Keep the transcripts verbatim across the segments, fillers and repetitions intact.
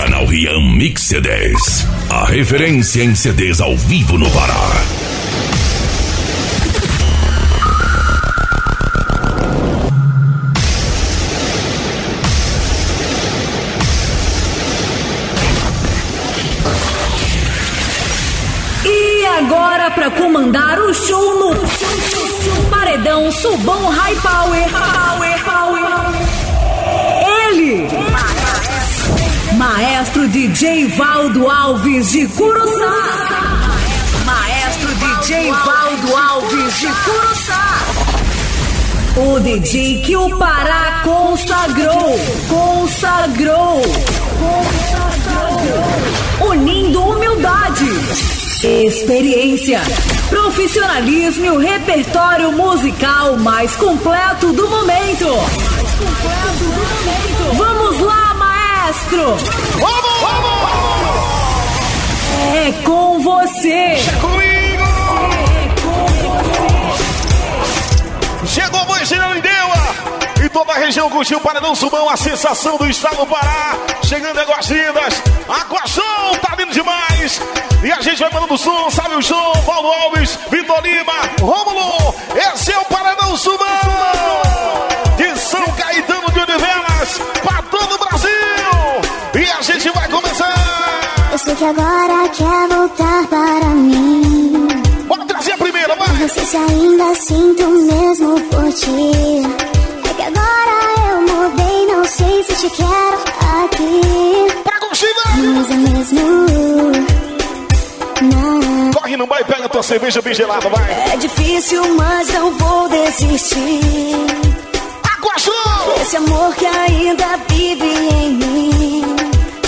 Canal Rian Mix C dez, a referência em C Ds ao vivo no Pará. E agora, para comandar o show no show, show, show, Paredão Subom High Power, Power, Power, ele... Maestro D J Valdo Alves de Curuçá. Maestro D J Valdo Alves de Curuçá. O D J que o Pará consagrou, consagrou, consagrou, unindo humildade, experiência, profissionalismo e o repertório musical mais completo do momento. Mais completo do momento. Vamos lá, maestro! Vamos, vamos, vamos! É com você! É comigo! É com você! Chegou a Voz Geral em Deolha! E toda a região curtiu o Paredão Subom, a sensação do estado do Pará. Chegando Águas Lindas, Aguachão, tá lindo demais! E a gente vai mandando o som, sabe o show? Paulo Alves, Vitor Lima, Rômulo, esse é o Paredão Subom! De São Caetano de Oliveiras, pra todo o Brasil! E a gente vai começar! Eu sei que agora quer voltar para mim. Bora trazer a primeira, vai! Não sei se ainda sinto mesmo por ti. É que agora eu mudei, não sei se te quero aqui. Pra Conchina! Mas é mesmo, não. Corre, não vai, pega tua cerveja bem gelada, vai! É difícil, mas não vou desistir. Aguachão! Esse amor que ainda vive em mim.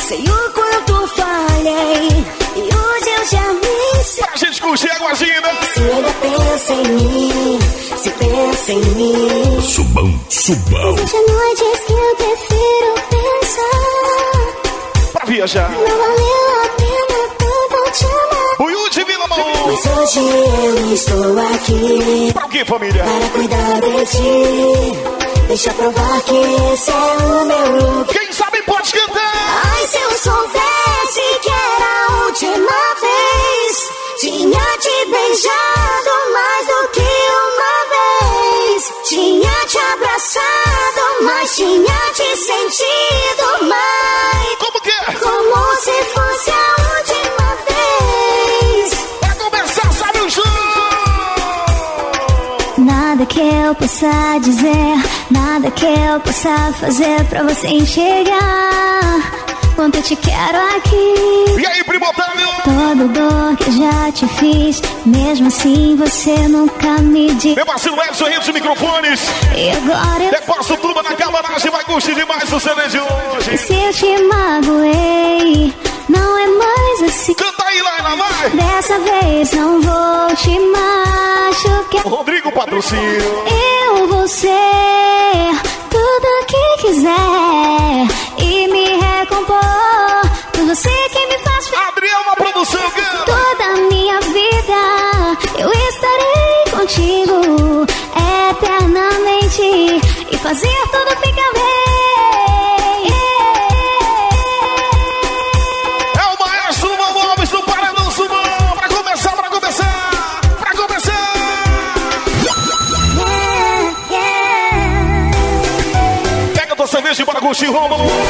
Sei o quanto falhei e hoje eu já me sei. Pra gente curtir Águas Lindas. Se ainda pensa em mim, se pensa em mim. Subão, subão. Existe noites que eu prefiro pensar. Pra viajar. Não valeu a pena tanto te amar. Buiú de Vila Mão. Mas hoje eu estou aqui. Pra o que, família? Para cuidar de ti. Deixa provar que esse é o meu lugar. Quem sabe pode cantar. Ai, se eu soubesse que era a última vez, tinha te beijado mais do que uma vez, tinha te abraçado, mas tinha te sentido mais. Como que é? Como se fosse a última vez. Pra começar, sabe o jogo. Nada que eu possa dizer, nada que eu possa fazer pra você enxergar quanto eu te quero aqui. E aí, primotânio? Toda dor que eu já te fiz, mesmo assim você nunca me diz. Meu parceiro Edson Rios de microfones. E agora eu... Depósito do Tuba na Cabanagem, vai curtir demais o C D de hoje. E se eu te magoei, não é mais assim. Canta aí, Laila, vai! Dessa vez não vou te machucar. Rodrigo Patrocínio. Eu vou ser tudo que quiser e me recompor. Tudo sei que me faz feliz. Adriel, uma produção, cara. Toda a minha vida eu estarei contigo eternamente e fazer tudo ficar bem. É o maestro Valdo Alves do Paredão Subom. Pra começar, pra começar, pra começar. Yeah, yeah. Pega tua cerveja e bora curtir, Rômulo. Yeah.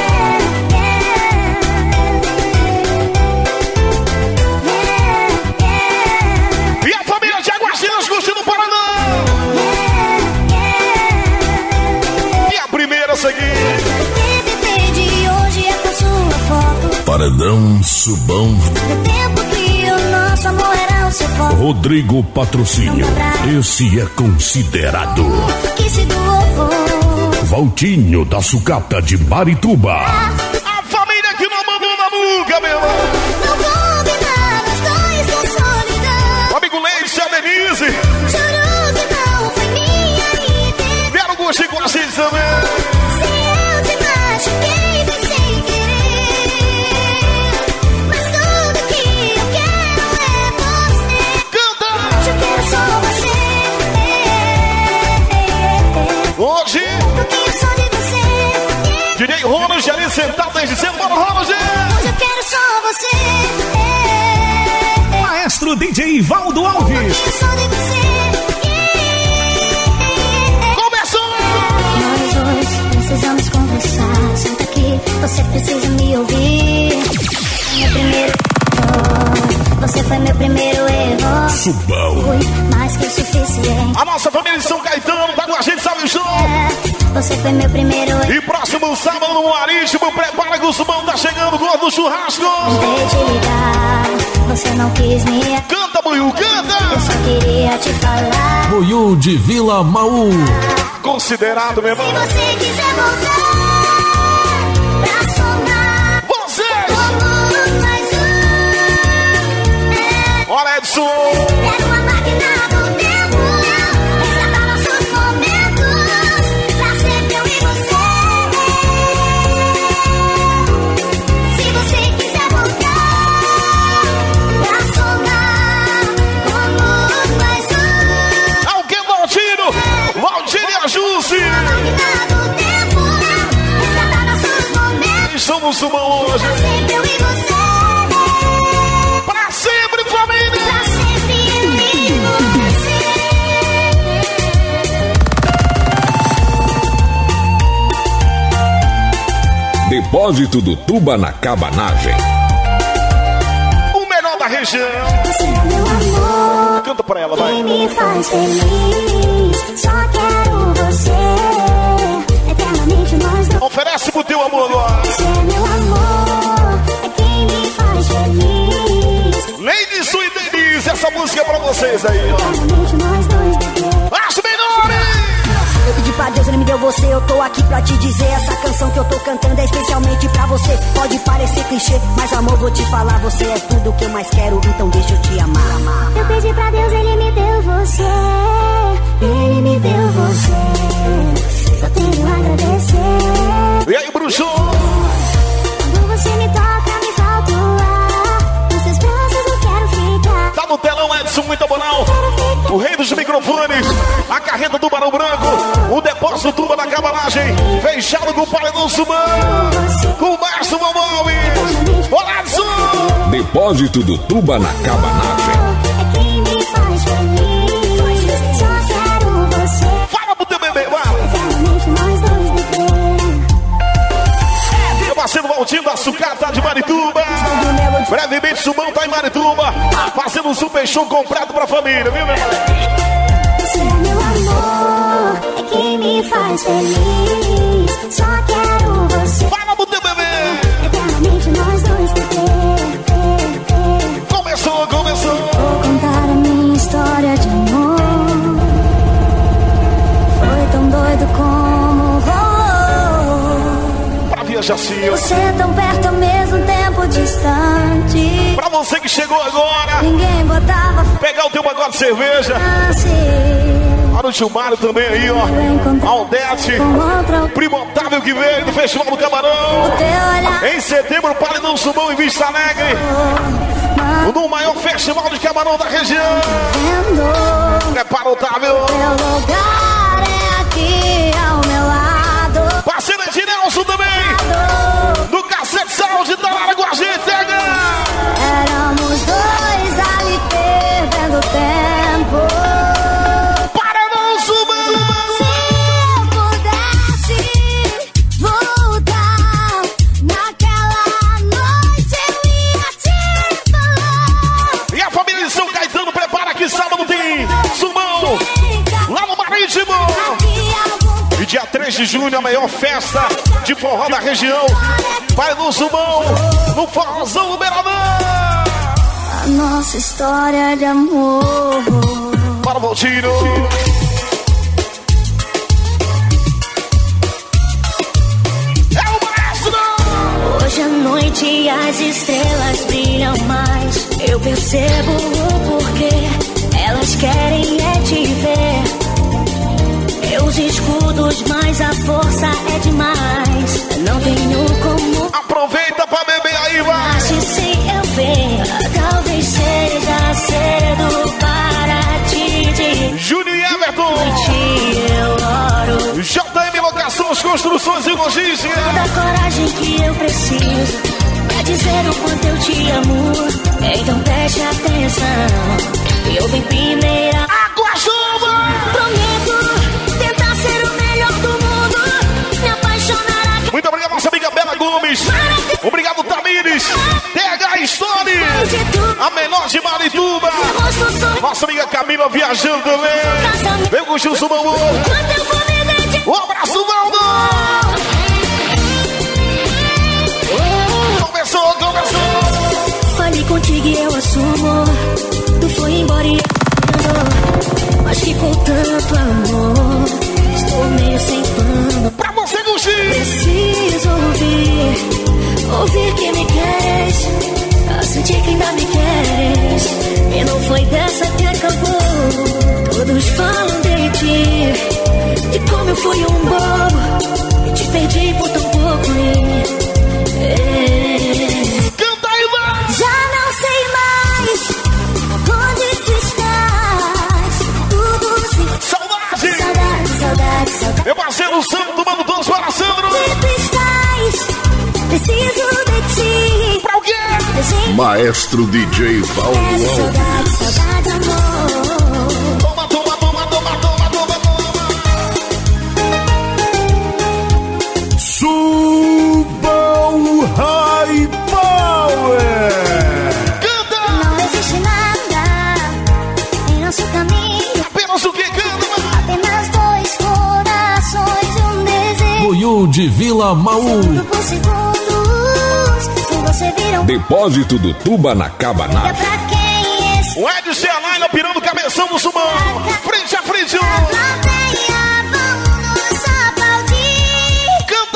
Paredão Subom. Do tempo que o nosso amor era o seu foco. Rodrigo Patrocínio. Esse é considerado. Que se doou. Valtinho da Sucata de Marituba. A família que não mandou na nuca, meu irmão. Não combinava as coisas da solidão. Amigo Leite, a Denise. Juro que não foi minha ideia. Deram gosto com a gente também. Ronald, já ali sentado desde cedo. Bora, Ronald! você precisa me ouvir. Meu primeiro erro, você foi meu primeiro erro. Subão. Fui mais que o suficiente. A nossa família de São Caetano tá com a gente, sabe o show? É, você foi meu primeiro erro. E próximo sábado no Marítimo, prepara que o Subão tá chegando do lado do churrasco. Tentei te ligar, você não quis me... Canta, Buiú, canta! Eu só queria te falar. Buiú de Vila Maú. Considerado, meu irmão. Se você quiser voltar. Olha, Edson! Quero uma máquina do tempo, resgatar nossos momentos, pra sempre eu e você. Se você quiser voltar, pra somar como mais um. Alguém, Valtinho! Valtinho e a Jussi! Máquina do tempo, resgatar nossos momentos. Estamos no Subom hoje! Pra sempre eu e você. Depósito do Tuba na Cabanagem. O melhor da região. Você é meu amor. Canta pra ela, vai. E me faz feliz. Só quero você. Eternamente nós dois. Oferece pro teu amor, Luan. Você é meu amor. É quem me faz feliz. Lady Sue e Denise, essa música é pra vocês aí. Eternamente nós dois. Acho menores. Eu pedi pra Deus, ele me deu você. Eu tô aqui pra te dizer, essa canção que eu tô cantando é especialmente pra você. Pode parecer clichê, mas amor, vou te falar, você é tudo que eu mais quero, então deixa eu te amar, amar. Eu pedi pra Deus, ele me deu você. Ele me deu você. Só tenho a agradecer. E aí, bruxo? Quando você me toca, me falta o ar. Nos seus braços eu quero ficar. Tá no telão, Edson, muito bonão. O rei dos microfones, a carreta do Barão Branco, o depósito do Tuba na Cabanagem, fechado com o Paredão Subom, com o Braço, Alves. Olá, Zú! Depósito do Tuba na Cabanagem. Fala pro teu bebê, vai! Meu parceiro Valtinho da Sucata de Marituba. Brevemente, Subão tá em Marituba, fazendo um super show comprado pra família, viu, meu amor? Você é meu amor, é quem me faz feliz. Só quero você. Fala pro teu bebê! Eternamente nós dois, bebê. Começou, começou! Vou contar a minha história de amor. Foi tão doido como rolou. Pra viajar assim, ó. Você é tão perto ao mesmo tempo distante. Pra você que chegou agora, ninguém botava pegar o teu pacote de cerveja. Olha o Gilmário também aí, ó. Aldete, primo Otávio que veio do Festival do Camarão. Em setembro, Paredão Subom em Vista Alegre. No maior festival de camarão da região. Prepara, Otávio. Meu lugar é aqui ao meu lado. Parceira de Nelson também. Do Cacete Saúde, tá lá com a gente, pega! Éramos dois ali perdendo tempo. Para não subir! Se eu pudesse voltar, naquela noite eu ia te falar. E a família de São Caetano, prepara que sábado tem Subom, lá no Marítimo. E dia três de junho, a maior festa de forró da região. Vai no Subom, no forrozão do Beiradão. A nossa história de amor. Para o Valtinho. É o Braço! Hoje à noite as estrelas brilham mais. Eu percebo o porquê. Elas querem é te ver. Os escudos, mas a força é demais. Não tenho como. Aproveita pra beber aí, vai! Se eu ver, talvez seja cedo para te dizer. Júnior e Everton! Noite eu oro. J M Locações, Construções e Logística. Da coragem que eu preciso pra dizer o quanto eu te amo. Então preste atenção. Eu vim primeira. Aguachão! Prometo. Muito obrigado, nossa amiga Bela Gomes. Obrigado, Tamires. T H Story. A menor de Marituba. Nossa amiga Camila viajando também. Vem com o Gilson Bambu. Um abraço, Valdo. Começou, começou. Falei contigo e eu assumo. Tu foi embora e eu. Mas que com tanto amor. Estou meio sem pano. Pra você, Guxi. Preciso ouvir. Ouvir que me queres, a sentir que ainda me queres. E não foi dessa que acabou. Todos falam de ti, e como eu fui um bobo, e te perdi por tão pouco. E... Canta aí, mano! Já não sei mais onde tu estás. Tudo se... Saudade! Saudade, saudade, saudade. Meu parceiro Santo, mando todos para Sandro. Onde tu estás? Preciso de ti. Pra alguém. Maestro D J Valdo Alves. Saudade, saudade, amor. Toma, toma, toma, toma, toma, toma, toma. Subom High Power. Canta. Não existe nada em nosso caminho. Apenas o que canta, mano? Apenas dois corações e um desejo. Boiú de Vila Maú. Depósito do Tuba na Cabanagem. O Edson Ceará pirando o cabeção do Subão. Frente a frente. Canta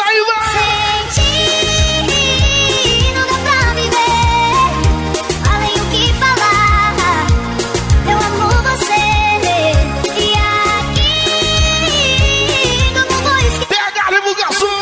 aí, vai. Pega a revogação.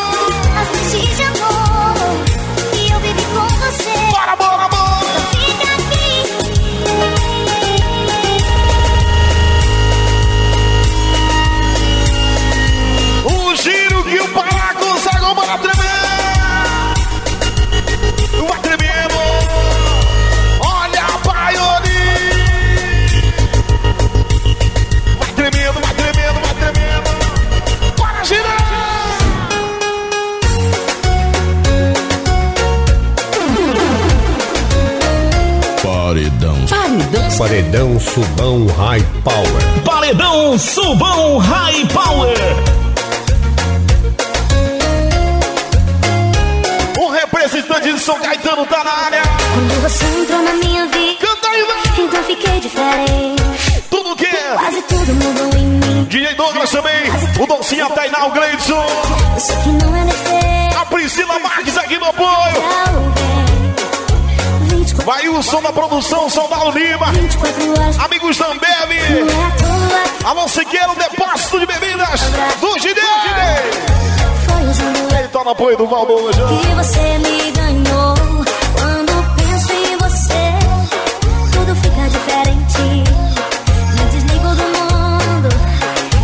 Paredão Subom High Power. Paredão Subom High Power. O representante de São Caetano tá na área. Quando você entrou na minha vida, canta aí, mano. Então fiquei diferente. Tudo o quê? Quase tudo mudou em mim. D J Douglas também. O Dolcinha, Tainá, o Gleidson. Eu sei que não é defeito. A Priscila Marques aqui no apoio. Vai o som da produção, Saudal Lima. Amigos da Ambev. Alô Siqueiro, depósito de bebidas do G D. Ele tá no apoio do Valdo hoje. Que você me ganhou. Quando penso em você, tudo fica diferente. Me desligo do mundo.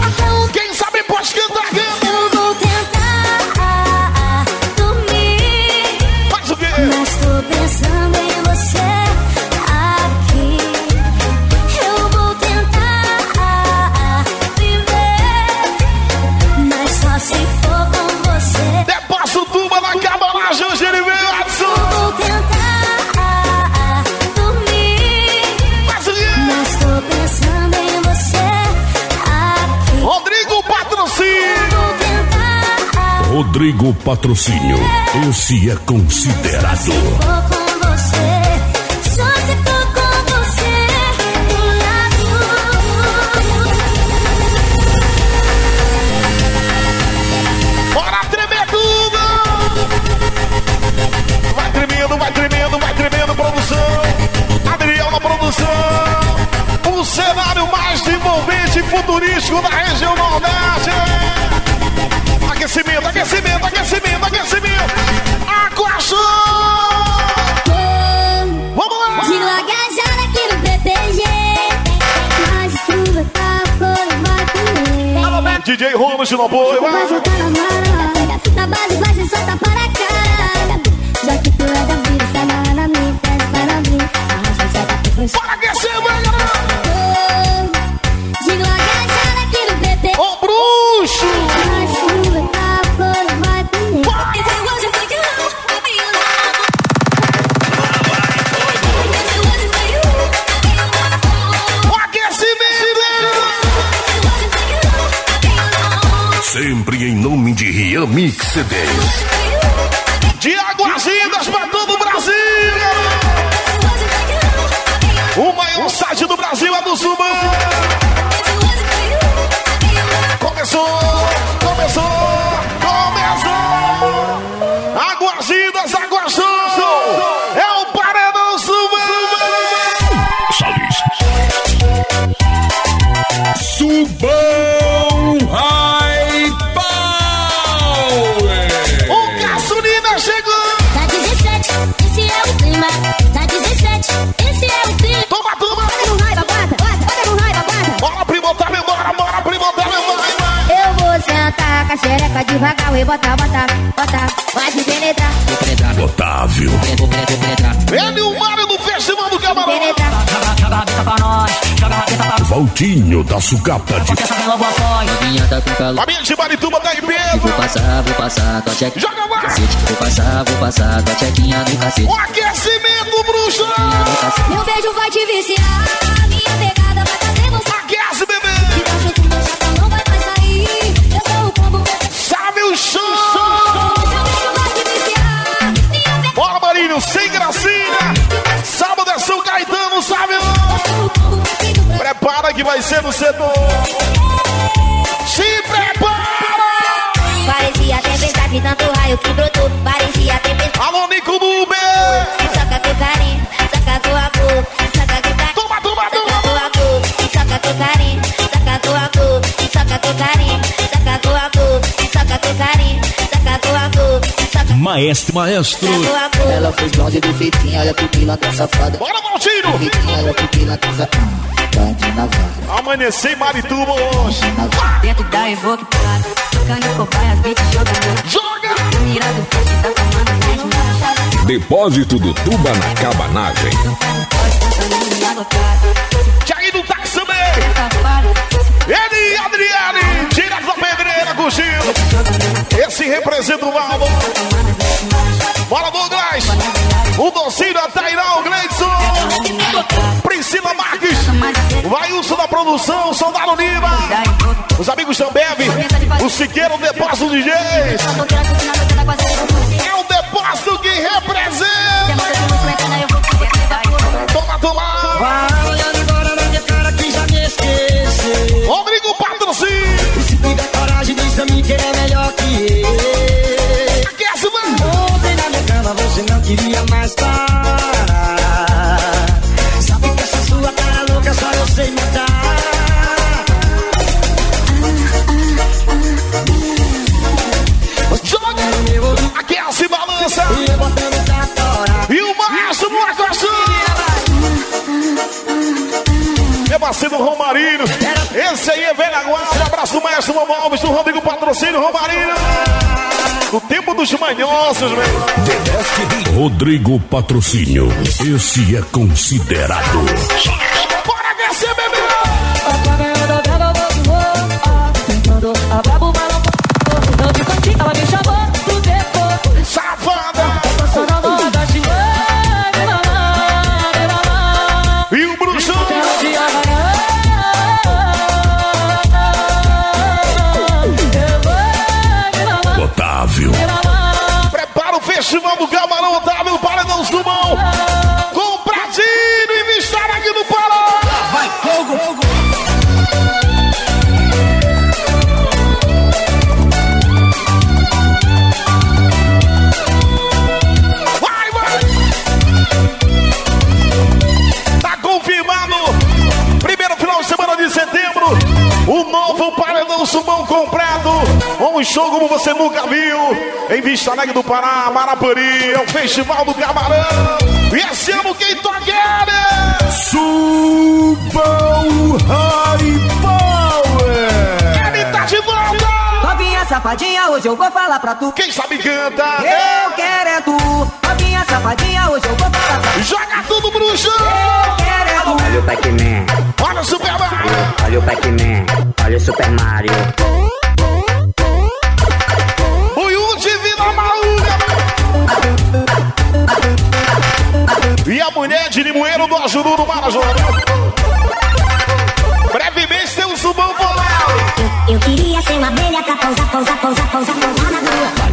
Até o... Quem sabe pode cantar, canta. Eu vou tentar dormir. Faz o quê? Mas tô pensando em... Rodrigo Patrocínio, esse é considerado. Bora tremer tudo! Vai tremendo, vai tremendo, vai tremendo, produção. Adriano na produção. O cenário mais envolvente e futurístico da região Nordeste. Aquecimento, aquecimento, aquecimento, aquecimento. Aguachão! Vamos lá! De lagajada aqui no B P G. Mas chuva tá por bater. D J Romas de Lobo. Vai voltar na mala. Na base baixa só tá para a cara. Já que tu é da vida, tá na hora, me traz para abrir. A gente já tá pro chão. Bora aquecer, mano! De lagajada aqui no B P G. Ô, bruxo! Hoje foi de novo, Mix C dez. De Águas Lindas pra todo o Brasil! O maior site do Brasil é do Subom! Começou! Começou! Começou! Águas Lindas, Aguachão! É o Paredão Subom! Salve! Subom High Power! O gasolina chegou! Tá dezessete, esse é o clima. Tá dezessete, esse é o clima. Toma, toma! Bota no raiva, bota, bota no raiva, bota. Bora, primo, tá, meu, bora, bora, primo, tá, meu, bora. Eu vou sentar com a xereca devagar e botar, botar, botar. Vai se penetrar. Vou penetrar, Otávio. Vou penetrar, penetrar. Ele o Mário do Festival do Camarão. Joga a rabeta pra nós. Joga a rabeta pra nós. Valtinho da Sucata. A minha de Marituba tá em peso. Vou passar, vou passar, tô chequinha. Joga lá. Vou passar, vou passar, tô chequinha no cacete. O aquecimento, bruxa. Meu beijo vai te viciar. Minha pegada vai fazer você. Aquece, bebê. Sabe o show! Bora, Marinho, sem gracinha! Sábado é São Caetano, sabe? Prepara que vai ser no setor! Se prepara! Parecia tempestade, tanto raio que brotou. Parecia tempestade. Alô, Nico Bube! Saca teu carinho, saca teu amor, saca teu carinho. Toma, toma, toma! Saca teu amor, saca teu carinho, saca teu amor, saca teu carinho. Maestro, maestro. Ela fez bronze do fitinha, olha pupila da safada. Bora, Valtinho! Fitinha, olha pupila da safada. Amanhecer Marituba hoje. Dentro da Evoque, tocando cobai, as beats jogando. Joga! Depósito do Tuba na Cabanagem. Tiago do táxi também. Ele, Adriane, tira da pedreira, curtindo. Esse representa o álbum. Bora, Douglas! O docinho da Tainá, o Gleison! Priscila Marques! Vai Wilson da produção, Soldado Lima! Os amigos Tambeve! O Siqueiro, o Depósito de D Js! É o Depósito que representa! Toma, toma! Vai olhando embora na minha cara que já me esqueceu! Rodrigo Patrocínio! E se tiver coragem, diz a mim que ele é melhor que eu! Aquece, mano! Você não queria mais parar. Sabe que essa sua cara louca só eu sei matar. Joga no meu olho, aquece e balança. E eu botando pra fora. E o Márcio no Aguachão. Meu parceiro Romarino. Esse aí é velha guarda. Abraço do Maestro Valdo Alves, do Rodrigo Patrocínio, Romarino. O tempo dos manhosos, velho. Rodrigo Patrocínio. Esse é considerado. Bora descer, bebê! Safada! E o bruxão! Prepara o Festival do Camarão, Otávio, Paredão Subom. Com o Pratinho e Vista Alegre no Pará. Vai, fogo, fogo. Vai, vai. Tá confirmado. Primeiro final de semana de setembro. O novo Paredão Subom completo. Um show como você nunca viu. Em Vista Alegre do Pará, Marapari. É o Festival do Camarão. E esse ano quem toca é Subom High Power. Ele tá de volta. Novinha safadinha, hoje eu vou falar pra tu. Quem sabe canta. Eu quero é tu. Novinha safadinha, hoje eu vou falar pra tu. Joga tudo, bruxa. Eu quero é tu. Olha o Pac-Man. Olha o Super Mario. Olha o Pac-Man. Olha o Super Mario. O Yudi vira maluca. E a mulher de Limoeiro do Ajuru do Marajó. Brevemente tem um Subom volar. Eu queria ser uma abelha pra pousar, pousar, pousar, pousar, pousar na lua.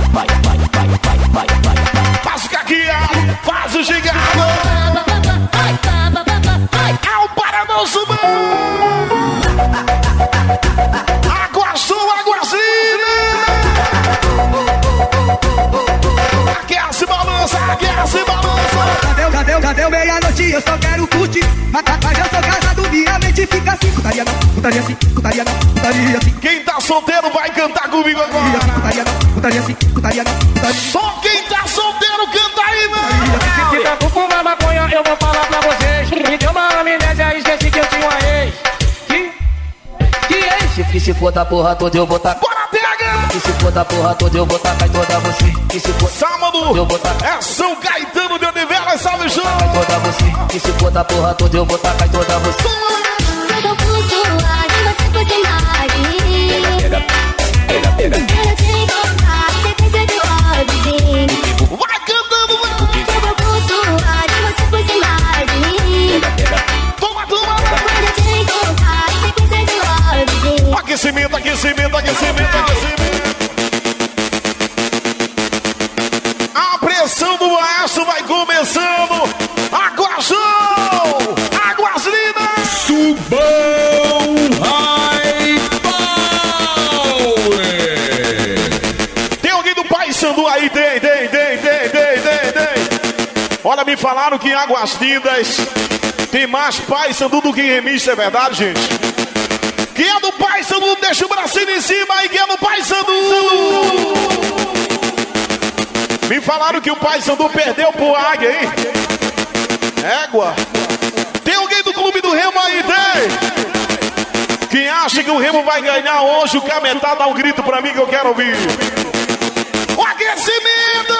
Já deu, já deu meia-noite, eu só quero curtir. Mas, mas eu sou casado, minha mente fica assim. Cutaria não, cutaria sim, cutaria não, cutaria sim. Quem tá solteiro vai cantar comigo agora. Cutaria não, cutaria sim, cutaria não, cutaria. Só quem tá solteiro canta aí, mano. Se tá com fumar maconha, eu vou falar pra vocês. Me deu uma amnésia, esqueci que eu tinha uma ex. Que? Que ex? Que se for da porra toda eu vou tacar. Bora, pega! Que se for da porra toda eu vou tacar em toda você. Que se for sábado, eu vou tacar. É São Caetano de Oliveiras, salve o show! Toda você. Que se for da porra toda eu vou tacar em toda você. Sou do curso, você foi sem nariz. Pega, pega, pega, pega. Quero te encontrar, sequência de ordem. Vai cantando, mano! Sou do curso, você foi sem nariz. Pega, pega. Toma, toma! Quero te encontrar, sequência de ordem. Aquecimento, aquecimento, aquecimento, aquecimento. A pressão do Braço vai começando. Aguachão, Águas Lindas, Subom High Power. Tem alguém do Paysandu aí? Tem, tem, tem, tem, tem, tem, tem. Olha, me falaram que em Águas Lindas tem mais Paysandu do que remista, é verdade, gente? Quem é do Paysandu, deixa o bracinho em cima. E quem é do Paysandu? Me falaram que o Paysandu perdeu pro Águia, hein? Égua. Tem alguém do clube do Remo aí? Tem? Quem acha que o Remo vai ganhar hoje, o Cametá, dá um grito pra mim que eu quero ouvir. O aquecimento!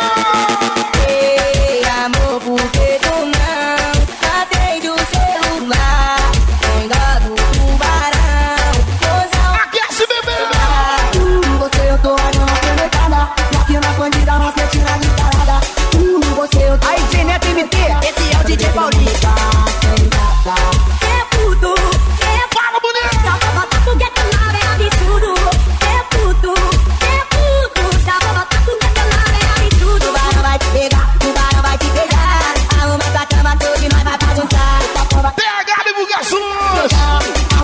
Ei, amor, por que tu não atende o celular? Aí, Geneta M T, esse é o D J Paulista. É tudo, é fala bonito. Dá pra botar com gueta nave, é absurdo. É tudo, é tudo. Dá pra botar com gueta nave, é absurdo. O barão vai te pegar, o barão vai te pegar. Arruma essa cama toda e nós vai bagunçar. P H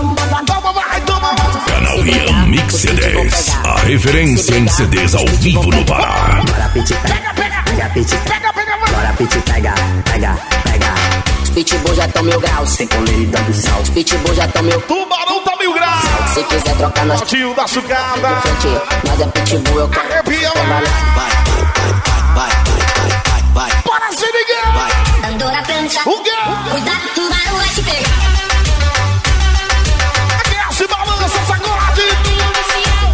Divulgações. Toma, vai, toma. Canal Rian Mix C dez, a referência em C Ds ao vivo no Pará. Pega, pega, pega, pega. Bora, pit, pega, pega, pega. Os pitbull já tão mil graus. Sem comer e dando sal. Os pitbull já tão mil. Tubarão tá mil graus. Se quiser trocar, nós. Valtinho da Sucata. Mas é pitbull, eu quero. Arrepia, vai, vai, vai, vai, vai, vai. Bora, se ligar. Andora plancha. O quê? Cuidado, tubarão vai te pegar. Aquece, balança, sacode.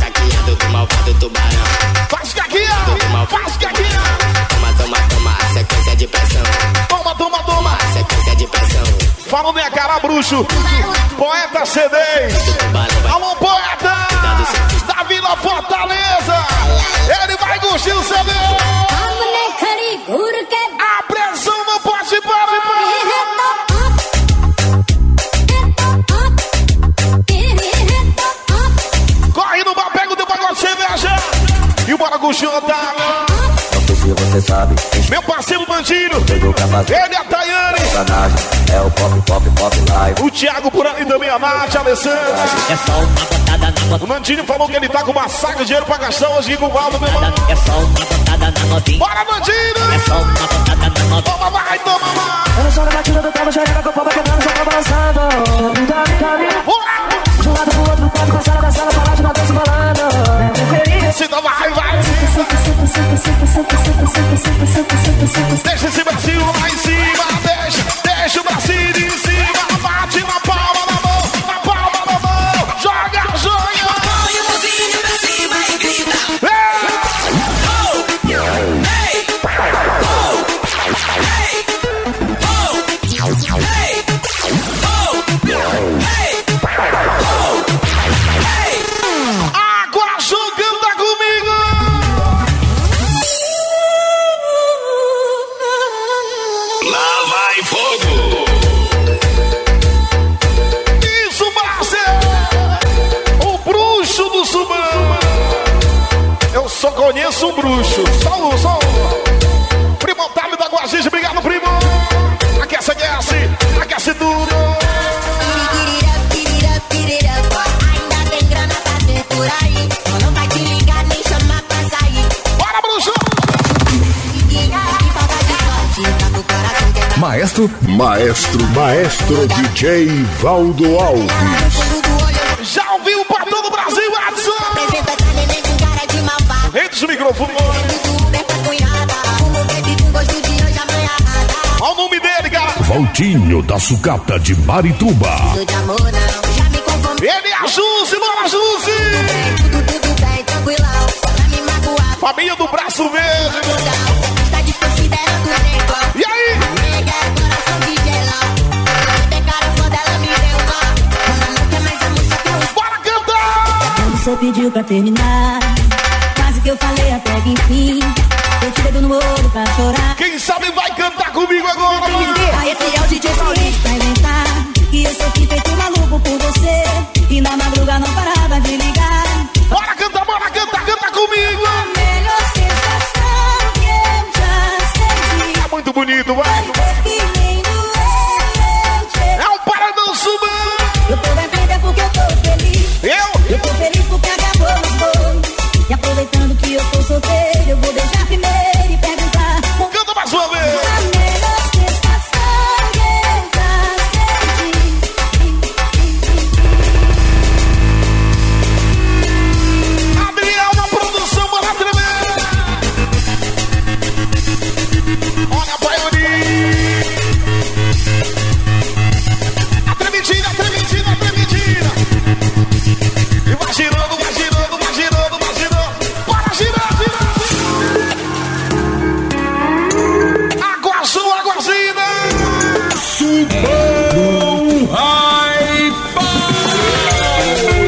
Caqueado do malvado tubarão. Faz caqueado, faz caqueado. Sequência de pressão. Toma, toma, toma. Sequência de pressão. Fala minha cara, bruxo. Poeta C dez. Alô, poeta da Vila Fortaleza. Ele vai curtir o C D. A pressão não pode parar. Corre no bar, pega o teu bagulho de cerveja. E bora curtir o Otávio. Você sabe, meu parceiro bandido, ele é a Tayane, é o pop, pop, pop live. O Thiago por ali também, a Nath, a Alessandra. É só uma botada na motinha. O Mandinho falou que ele tá com uma saca de dinheiro pra gastar hoje com o Valdo, meu irmão. É só uma botada na motinha. Bora, Mandinho! É só uma botada na motinha. Toma, vai, toma, vai. Eu não sou na batida do cabo, já era com o pau quebrando, só tá balançando. Bora! De um lado pro outro, pode passar da sala, falar de uma dança balando. Se não vai, vai. Deixa esse bracinho lá em cima, deixa, deixa o bracinho em cima. Bate na palma da mão, na palma da mão. Joga, joga. Põe o mozinho pra cima e grita. Ei! Ei! Ei! Ei! Ei! Conheço um bruxo, só um, só um. Primo Otávio da Guajice, obrigado, primo. Aquece, aquece, aquece tudo. Ainda tem grana pra ter por aí. Só não vai te ligar, nem chamar pra sair. Bora, bruxo! E falta de sorte, Maestro, Maestro, Maestro D J Valdo Alves. Já ouviu pra todo o Brasil, Edson? Apresenta essa neném com cara de malvada. Rende o microfone. Olha o nome dele, cara. Valtinho da Sucata de Marituba. Ele é a Juzi, bora Juzi. Tudo, tudo bem, tranquilão. Pra me magoar. Família do Braço Verde. Você pediu pra terminar, quase que eu falei até que enfim. Eu te dedo no olho pra chorar. Quem sabe vai cantar comigo agora. Aí esse é o D J Paulinho pra inventar que eu sou feito maluco por você. E na madruga não parava de ligar. Bora cantar, bora cantar, canta comigo. A melhor sensação que eu já senti. Tá muito bonito, vai. É um paradão subão. Eu tô vendendo porque eu tô feliz. Eu? Eu tô feliz porque acabou o amor. E aproveitando que eu tô solteiro, eu vou deixar primeiro e perguntar. Canta mais uma vez. A melhor sensação que eu já senti. Adriano, uma produção, bora tremer. Olha a Baioni. A tremidinha, a tremidinha. Girando, vai girando, vai girando, vai girando. Bora girar, girar, girar. Água azul, água linda. Subom High Power.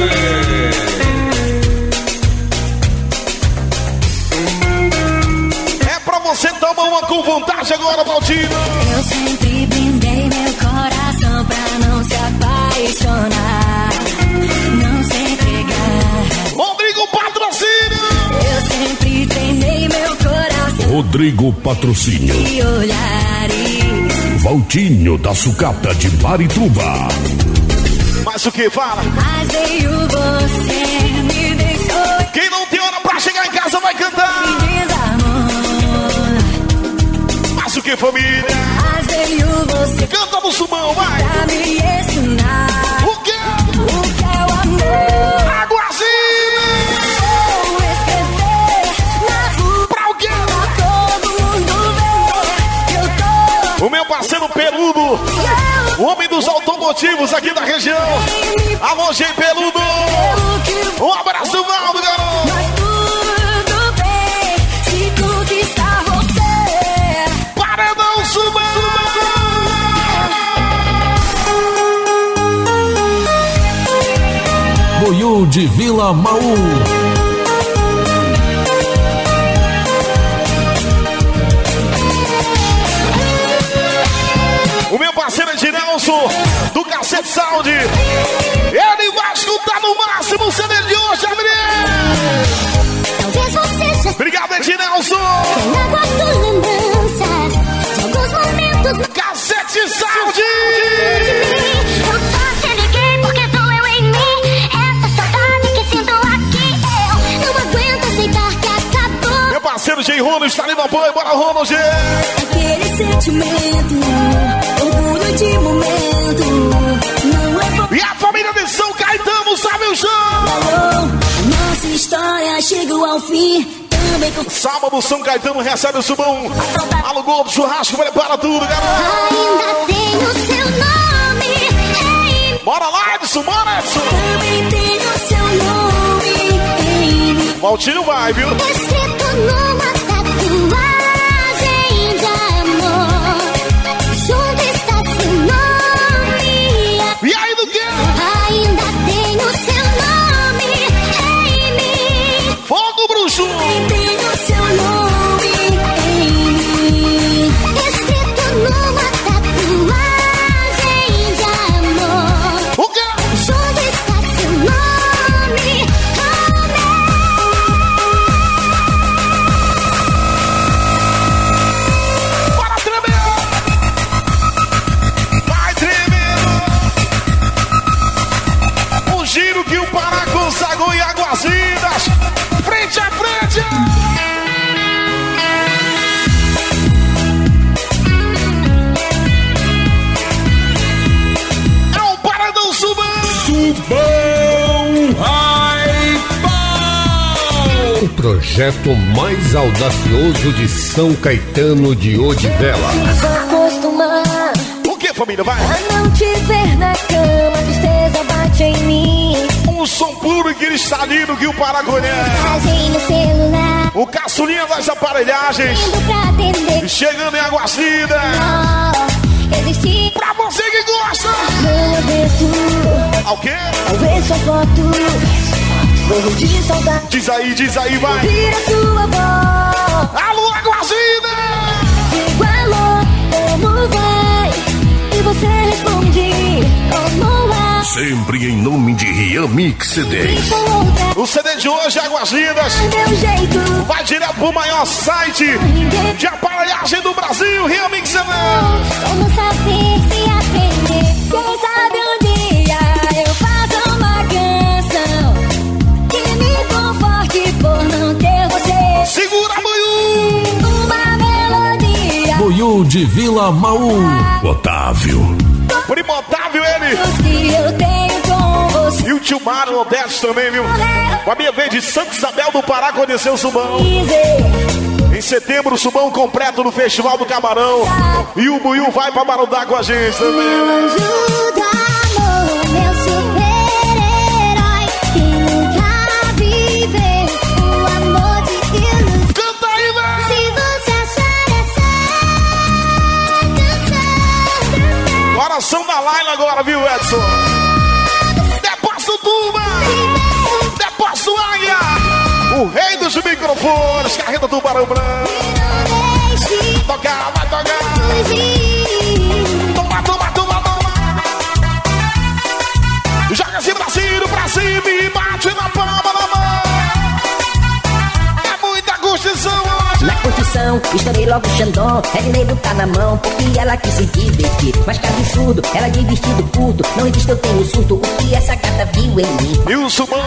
É pra você tomar uma com vontade agora, Valtinho. Eu sempre brindei meu coração pra não se apaixonar. Não se entregar. Rodrigo Patrocínio. Eu sempre treinei meu coração. Rodrigo Patrocínio. E olhares. Valtinho da Sucata de Marituba. Mas o que fala? Mas veio você, me deixou. Quem não tem hora pra chegar em casa vai cantar. Me desamou. Mas o que, família? Mas veio você. Canta no sumão, vai. Pra me ensinar. O quê? O quê? Águas Lindas! Vou escrever na rua pra alguém, pra todo mundo ver que eu tô. O meu parceiro Peludo, o homem dos automotivos aqui da região. Alô, G Peludo! Um abraço, Valdo, garoto! Mas tudo bem se conquistar você. Paredão Subão! Boiú de Vila Maú. O meu parceiro é Edilson, do Cacete Sound. Ele vai escutar no máximo o C D de hoje, André. Obrigado, Edilson. Cacete Sound. Parceiro G. Rono está ali no apoio, bora Rono G! Aquele sentimento, orgulho de momento, não é bom. E a família de São Caetano, sabe o chão? Falou, nossa história chegou ao fim. Também com... Sábado, São Caetano recebe o Subom. Alugou do churrasco, prepara tudo, garoto! Ainda tem o seu nome, hey. Bora lá, Edson, bora Edson! Também tem o seu nome, hey. Valtinho vai, viu? Escreve numa tatuagem de amor, junto está seu nome. E aí do que? Ainda tem o seu nome em mim. Fogo, bruxo! Também tem o seu nome em mim. Escrito numa tatuagem de amor. O que? Junto está seu nome. projeto mais audacioso de São Caetano de Oliveiras. Acostumar. O que, família? Vai! A não te ver na cama, a tristeza bate em mim. Um som puro e cristalino que o Paragoné. O caçulinha das aparelhagens. Chegando em Águas Lindas. Pra você que gosta! Ao quê? Diz aí, diz aí, vai! Alô, Águas Lindas! Sempre em nome de Ryan Mix C dez. O C D de hoje, Águas Lindas, vai direto pro maior site de aparelhagem do Brasil, Ryan Mix C dez. Como saber se aprender? Quem sabe um dia eu faço uma canção que me conforte por não ter você. Segura, Buiú! Uma melodia. Buiú de Vila Maú. Otávio. Primo Otávio, ele. Que eu tenho com você. E o tio Mário Odécio também, viu? Com a minha vez de Santo Isabel do Pará, conheceu o Subão. Em setembro, o Subão completo no Festival do Camarão. E o Buiú vai pra Barundá com a gente também. Meu anjo do amor, meu super-herói, que nunca viveu o amor de Deus. Canta aí, velho! Se você achar essa canção... Coração da Laila agora, viu, Edson? Depósito Tuba! Depósito Águia! O rei dos microfones, Carreta do Barão Branco. Tocar, vai tocar. Toma, toma, toma, toma. Joga assim pra cima, pra cima e bate na palma da mão. É muita construção. Na construção, estourei logo o Xandão. É dinheiro tá na mão, porque ela quis se divertir. Mas que absurdo, ela de vestido curto. Não existe, eu tenho surto. O que essa gata viu em mim? E o Subão,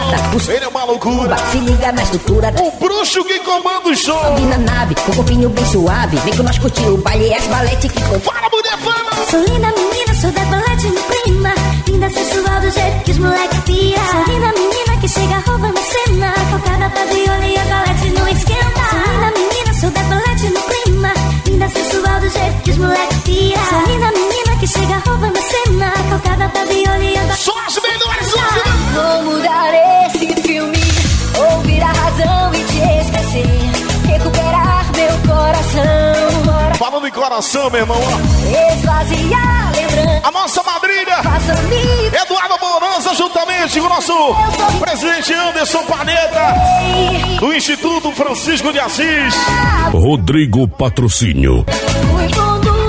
ele é uma loucura. Se liga na estrutura. O bruxo que comanda o show. Sobe na nave, com o corpinho bem suave. Vem com nós curtir o baile, é as balete que compõe. Fala, mulher, fala! Sou linda menina, sou da balete no clima. Linda, sensual, do jeito que os moleques pia. Sou linda menina que chega roubando cena. Calcada pra viola e a balete não esquenta. Sou linda menina. Sou da balete no clima. Linda, sensual, do jeito que os moleques piram. Sou linda menina que chega roubando a cena. Calcada pra viola e a... Só as melhores hoje. Vou mudar esse filme, ouvir a razão e te esquecer. Recuperar meu coração, coração. Falando em coração, meu irmão, ó. Esvaziar a lembrança. A nossa madrinha Eduardo Bonanza, juntamente com o nosso presidente Anderson Paneta, do Instituto Francisco de Assis. Rodrigo Patrocínio.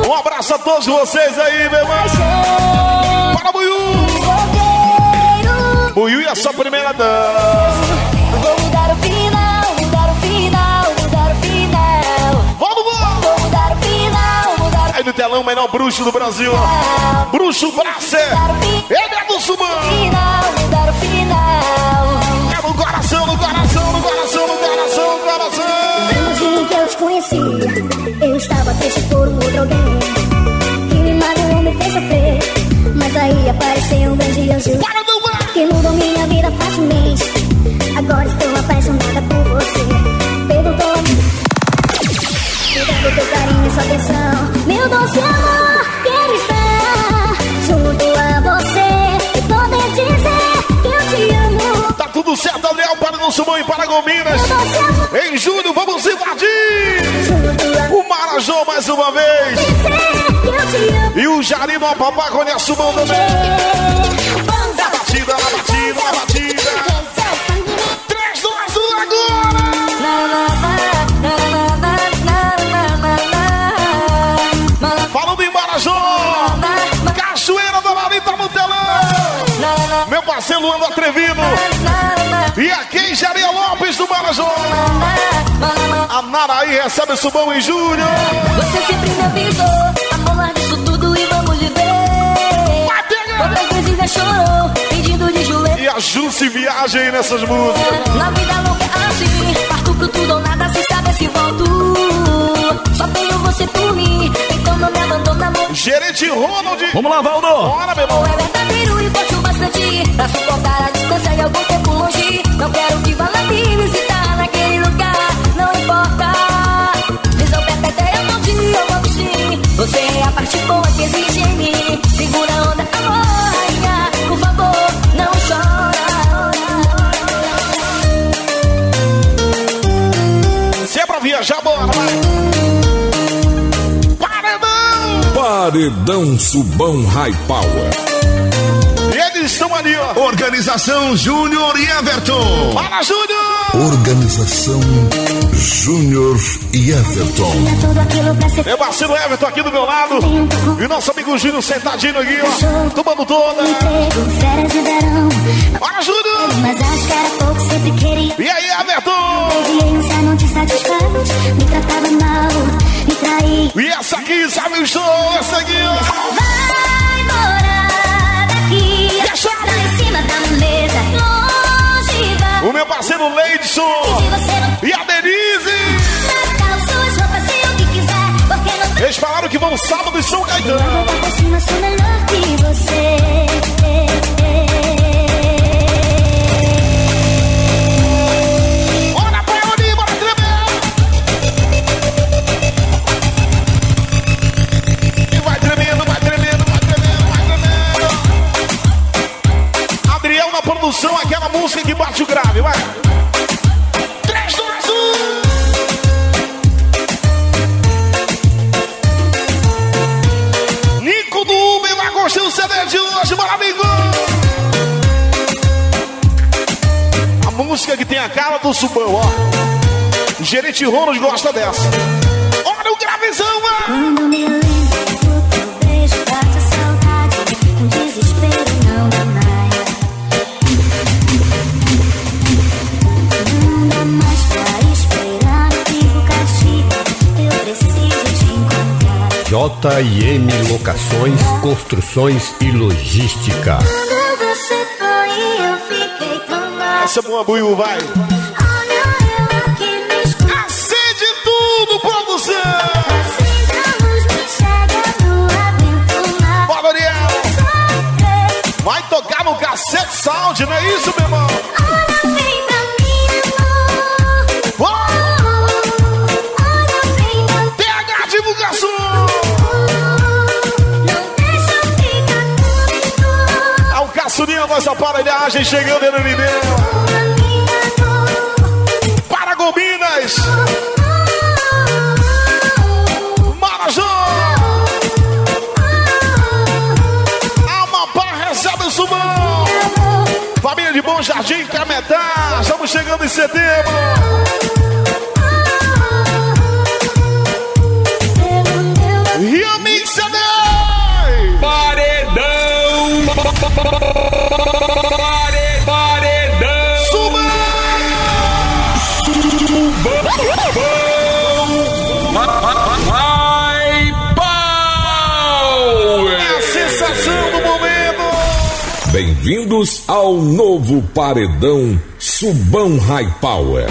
Um abraço a todos vocês aí, meu irmão. Para Buiú. Buiú e a sua primeira dança. Vou mudar o final, mudar o final, mudar o final. Vamos, vamos. Vou mudar o final, mudar o final. Aí no telão, o menor bruxo do Brasil. Bruxo Braço. Ele é do Subom. Mudar o final. No coração, no coração, no coração, no coração, no coração. No dia em que eu te conheci, eu estava triste por outro alguém. Que me magoou, me fez sofrer. Mas aí apareceu um grande anjo. Para, não vai! Que mudou minha vida facilmente. Agora estou apaixonada por você. Perguntou-me, cuidado do teu carinho e sua atenção. Meu doce amor, quero estar junto a você e poder dizer que eu te amo. Tudo certo, Adriel, para o Subom e para Gominas. Em julho vamos invadir o Marajó mais uma vez. E o Jarino a papá com a Subom também. Na batida, na batida, na batida. Três do azul agora. Falando em Marajó, Cachoeira da Marita no telão. Meu parceiro Luando Atrevido. E aqui, Jaria Lopes do Marajó. A Naraí recebe o Subom em julho. Você sempre me avisou, amor, larga isso tudo e vamos viver. Outras vezes já chorou, pedindo de joelho. E a Ju se viagem nessas músicas. Na vida louca assim, parto pro tudo ou nada, cê sabe se volto. Só tenho você por mim, então não me abandona, amor. Gerente Ronald. Vamos lá, Valdo. Bora, meu irmão. É verdadeiro e forte o bastante pra suportar a distância e algum tempo longe. Não quero que vá lá me visitar naquele lugar. a parte boa que exige em mim. Segura a onda, amor, rainha, por favor, não chora. Se é pra viajar, bora, vai. Paredão! Paredão Subom High Power. Estão ali, ó. Organização Júnior e Everton. Fala, Júnior! Organização Júnior e Everton. Meu parceiro Everton aqui do meu lado. E nosso amigo Júnior sentadinho aqui, ó. Tomando toda. Fala, Júnior! E aí, Everton? E essa aqui, sabe o show? Essa aqui, ó. O meu parceiro Leidson e a Denise. Eles falaram que vão sábado em São Caetano. Bora pra Euri, bora tremer. E vai tremendo, vai tremendo, vai tremendo, vai tremendo. Adriel na produção, aquela música que bate o grave, vai. Que tem a cara do Subão, ó. O gerente Ronos gosta dessa. Olha o gravizão, ó. Quando me lembro do teu beijo, bate a saudade. Um desespero não dá mais. Não dá mais pra esperar. Fico castigo, eu preciso te encontrar. J M Locações, Construções e Logística. Essa buambuiu vai. Acende tudo, produção. Bora, Ariel. Vai tocar no Cassete Sound, não é isso, meu irmão? Nossa aparelhagem chegando no nível. Para Gominas, Marajó, Amapá recebe o Subom. Família de Bom Jardim, Cametá. Estamos chegando em setembro. Ryan Mix C D S. Paredão. Bem-vindos ao novo Paredão Subom High Power.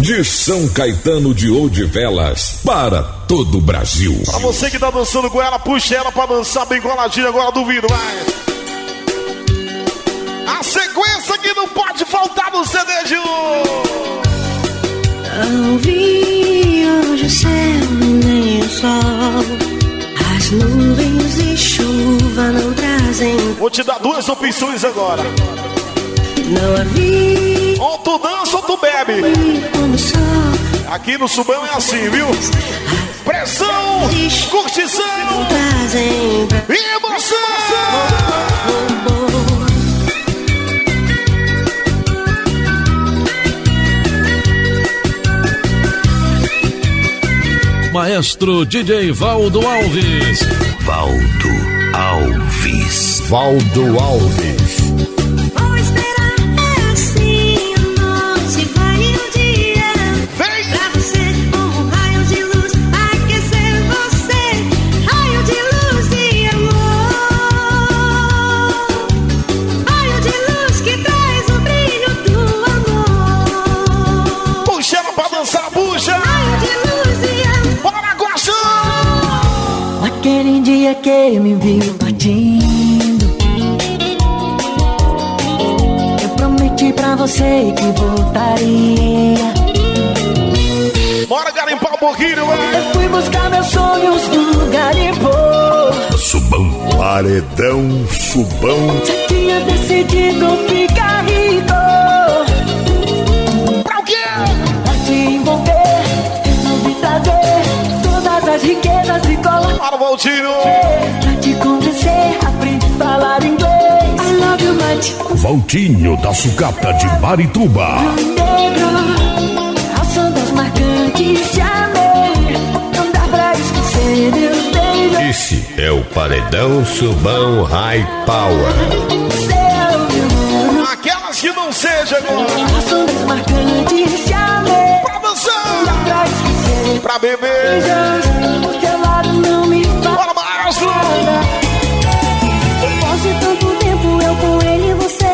De São Caetano de Oliveiras para todo o Brasil. Pra você que tá dançando com ela, puxa ela pra dançar bem coladinha agora, duvido, vai. A sequência que não pode faltar no C D de hoje. Eu vi hoje o céu nem o sol. As nuvens e chuva não trazem. Vou te dar duas opções agora. Não havia. Ou tu dança ou tu bebe. Aqui no Subão é assim, viu? Pressão, curtição e emoção. Maestro D J Valdo Alves. Valdo Alves. Valdo Alves. Vou esperar é assim, noite vai um dia. Vem! Pra você, um raio de luz, aquecer você. Raio de luz e amor. Raio de luz que traz o brilho do amor. Puxa ela pra dançar, puxa! Aquele dia que me viu partindo, eu prometi pra você que voltaria. Bora garimpar o pouquinho, vai. Eu fui buscar meus sonhos no Garimpô. Subão, Paredão Subom. Já tinha decidido ficar rico. Pra o quê? Pra te envolver, resolvi trazer todas as riquezas e colar. Para o Valtinho. Pra te convencer, aprendi a falar inglês. Valtinho da Sucata de Marituba. Negro, ao som das marcantes te amei, não dá pra esquecer meus beijos. Esse é o Paredão Subom High Power. Aquelas que não seja agora. Ao som das marcantes te amei, pra dançar, não dá pra esquecer, pra beber. O teu lado não me faz. Bora, maestro! Depois de tanto tempo eu com ele e você,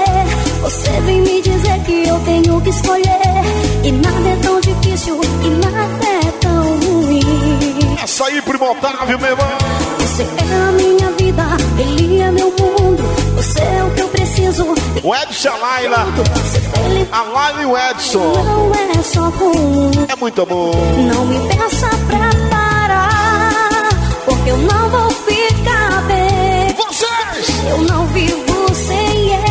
você vem me dizer que eu tenho que escolher. E nada é tão difícil, e nada é tão ruim. Essa aí, primo Otávio, meu irmão. Você é a minha vida, ele é meu mundo. Você é o que eu preciso. O Edson, a Laila. A Laila e o Edson. Não é só ruim. É muito amor. Não me peça pra parar, porque eu não vou ficar bem. Vocês! Eu não vivo sem ele.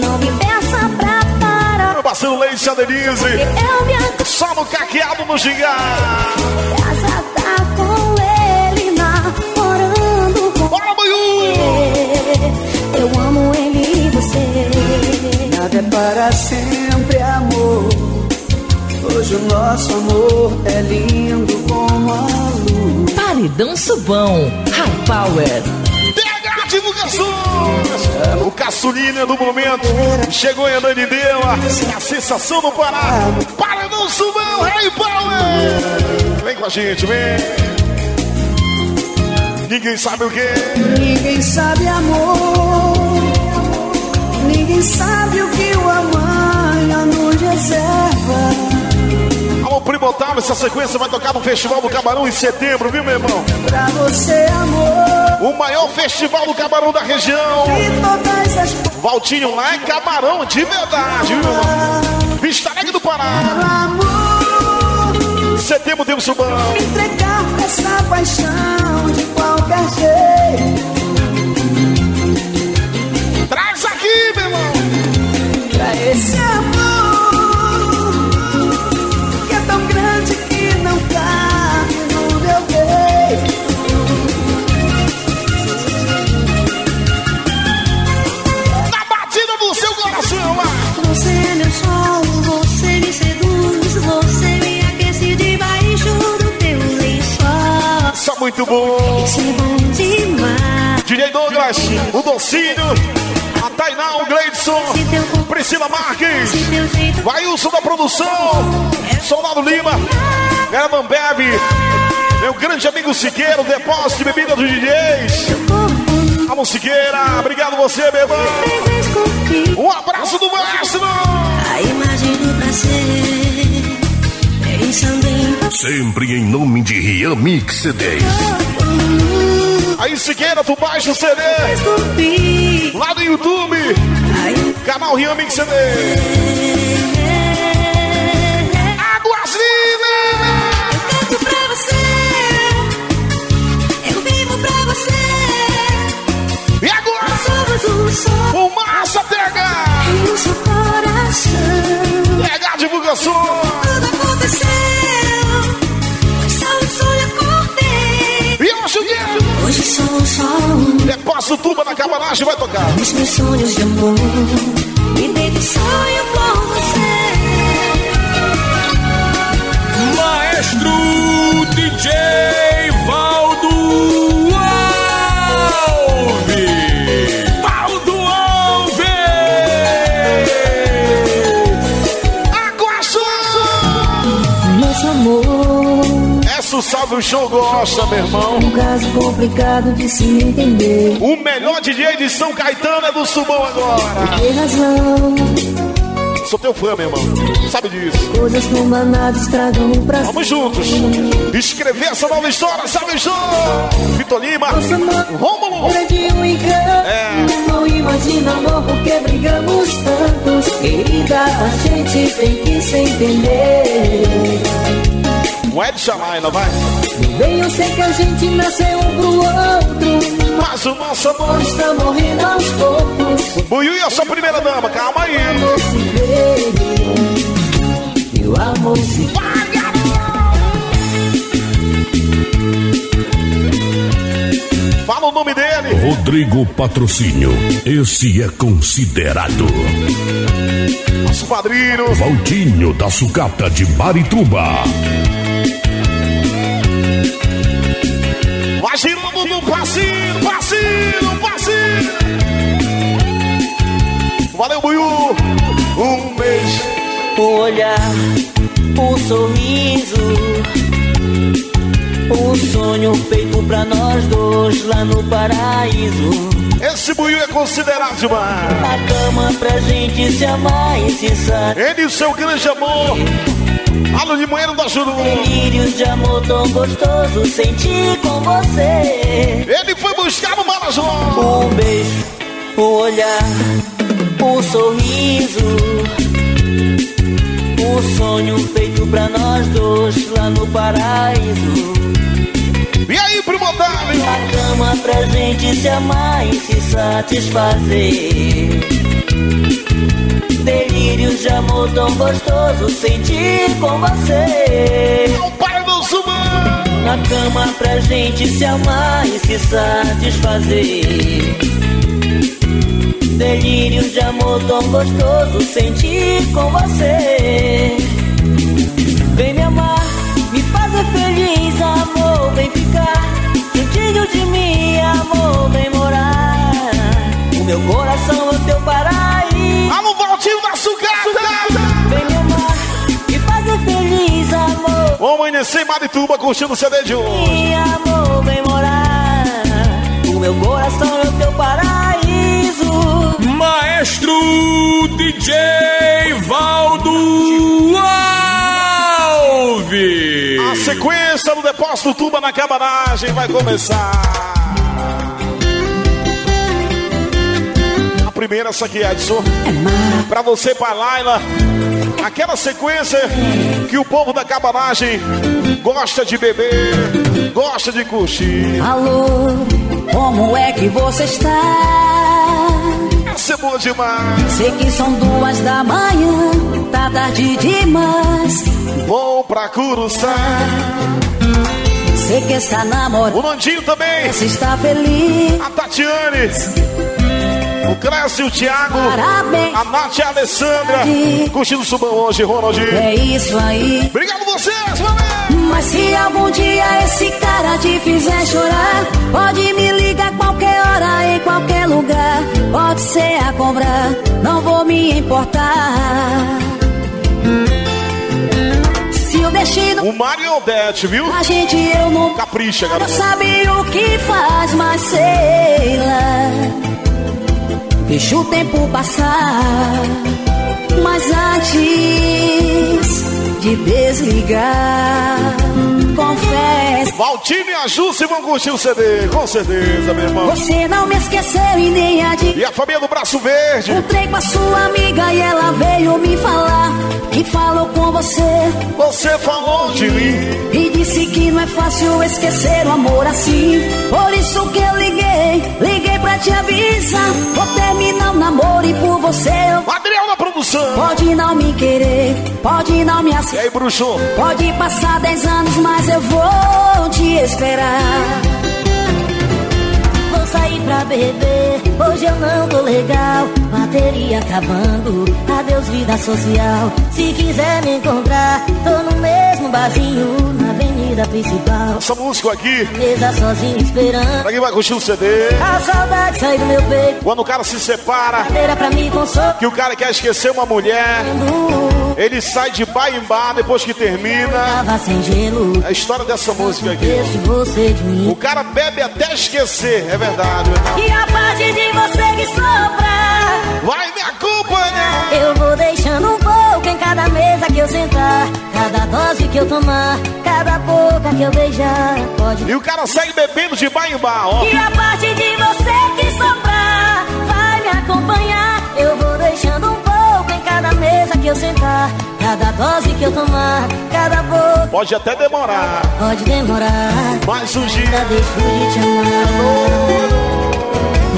Não me peça pra parar. Meu parceiro Leite, a Denise. Me... Só no caqueado no gigar. Casa tá com ele, namorando com. Bora, você. Eu amo ele e você. Nada é para sempre, amor. Hoje o nosso amor é lindo como a luz. Paredão Subom High Power. Do Caçu. O caçulinha do momento chegou em Ananindeua, a sensação do Pará. Paredão Subom High Power. Vem com a gente, vem. Ninguém sabe o quê? Ninguém sabe amor. Ninguém sabe o que o amanhã nos reserva. Alô, primo Otávio, essa sequência vai tocar no Festival do Camarão em setembro, viu, meu irmão? Pra você, amor. O maior festival do camarão da região. As... Valtinho lá é camarão de verdade. Viu? Vista Alegre do Pará. Setembro tem o Subom. Entregar essa paixão de qualquer jeito. Traz aqui, meu irmão. Pra esse amor que é tão grande que não cabe no meu peito. Muito bom. Isso é bom demais. D J Douglas, o Docinho, a Tainá, o Gleidson, Priscila Marques, Vailson da produção, Soldado Lima, Galera Bebe, meu grande amigo Siqueira, o depósito de bebida dos D Js. Alô Siqueira, obrigado você, meu irmão. Um abraço do mestre. A imagem do prazer. Sempre em nome de Ryan Mix C dez. Aí Siqueira, tu baixa o C D lá no YouTube, canal Rian Mix C D. Águas Lindas. Eu canto pra você, eu vivo pra você. E agora o Massa pega o seu coração. Pega a divulgação. Hoje sou o sol. Depósito do Tuba na Cabanagem vai tocar. Os meus sonhos de amor. Me dei um sonho com você. Maestro D J Valdo Alves. Valdo Alves. Aguachão. Nosso amor. Salve o show, gosta, meu irmão. Um caso complicado de se entender. O melhor D J de São Caetano é do Subom agora. Por que razão Sou teu fã, meu irmão. Sabe disso. Coisas do manado estragam o prazer. Vamos juntos. Escrever essa nova história, salve João! Vitor Lima, Rômulo. É. Não imagina, amor, porque brigamos tantos. Querida, a gente tem que se entender. O Ed Chamai, não vai? Bem, eu sei que a gente nasceu um pro outro, mas o nosso amor está morrendo aos poucos. Buiu e a sua primeira dama, calma aí. Meu amor se vê, meu amor se vê. Fala o nome dele. Rodrigo Patrocínio, esse é considerado nosso padrinho. Valtinho da Sucata de Marituba. Girando no passinho, passinho, passinho. Valeu, Buiú. Um beijo. O olhar, o sorriso, o sonho feito pra nós dois lá no paraíso. Esse Buiú é considerado demais. A cama pra gente se amar e se sair. Ele e o seu grande amor. Alô, Limoeiro do Ajuru. Delírios de amor tão gostoso senti com você. Ele foi buscar no Marajó. O beijo, o olhar, o sorriso, o sonho feito pra nós dois lá no paraíso. E aí, primo Otávio? A cama pra gente se amar e se satisfazer. Delírios de amor tão gostoso sentir com você. É o Paredão Subom. Na cama pra gente se amar e se satisfazer. Delírios de amor tão gostoso sentir com você. Vem me amar, me fazer feliz, amor, vem ficar juntinho de mim, amor, vem morar. O meu coração é teu paraíso. Alô, Valtinho da Sucata! Vem me amar, me fazer feliz, amor. Vamos amanhecer em Marituba, curtindo o C D de hoje. Vem, amor, vem morar. O meu coração é o teu paraíso. Maestro D J Valdo Alves. A sequência do Depósito do Tuba na Cabanagem vai começar. Primeira, essa aqui, Edson. Pra você, pra Laila. Aquela sequência que o povo da cabanagem gosta de beber, gosta de curtir. Alô, como é que você está? Essa é boa demais. Sei que são duas da manhã, tá tarde demais. Vou pra Curuçá. Sei que está namorando. O Nandinho também. Você está feliz. A Tatiane. O Clécio, o Thiago, parabéns, a Nath e a Alessandra, curtindo o Subão hoje, Ronaldinho. É isso aí. Obrigado vocês, valeu! Mas se algum dia esse cara te fizer chorar, pode me ligar qualquer hora, em qualquer lugar. Pode ser a cobrar, não vou me importar. Se o destino... O Mário Odete, viu? A gente, eu não... Capricha, garoto. Não sabe o que faz, mas sei lá. Deixa o tempo passar, mas antes de desligar, confesso. Valtinho e a Jussi vão curtir o C D, com certeza, meu irmão. Você não me esqueceu e nem adivinha. E a família do Braço Verde. Encontrei com a sua amiga e ela veio me falar que falou com você. Você falou de mim. E disse que não é fácil esquecer o amor assim. Por isso que eu liguei, liguei pra te avisar. Vou terminar o namoro e por você eu... Adriano na produção. Pode não me querer, pode não me aceitar. E aí, bruxo? Pode passar dez anos, mas eu vou te esperar. Vou sair pra beber, hoje eu não tô legal. Bateria acabando, adeus vida social. Se quiser me encontrar, tô no mesmo barzinho, na avenida principal. Essa música aqui, mesa sozinho esperando. Pra quem vai curtir o C D. A saudade sai do meu peito. Quando o cara se separa, cadeira pra me consolar. Que o cara quer esquecer uma mulher. Ele sai de bar em bar depois que termina. A história dessa música aqui. O cara bebe até esquecer, é verdade. E a parte de você que sopra vai me acompanhar. Eu vou deixando um Cada mesa que eu sentar, cada dose que eu tomar, cada boca que eu beijar, pode... E o cara segue bebendo de bar em bar, ó. E a parte de você que sobrar vai me acompanhar. Eu vou deixando um pouco em cada mesa que eu sentar, cada dose que eu tomar, cada boca... Pode até demorar. Pode demorar. Mas um dia deixo de te amar.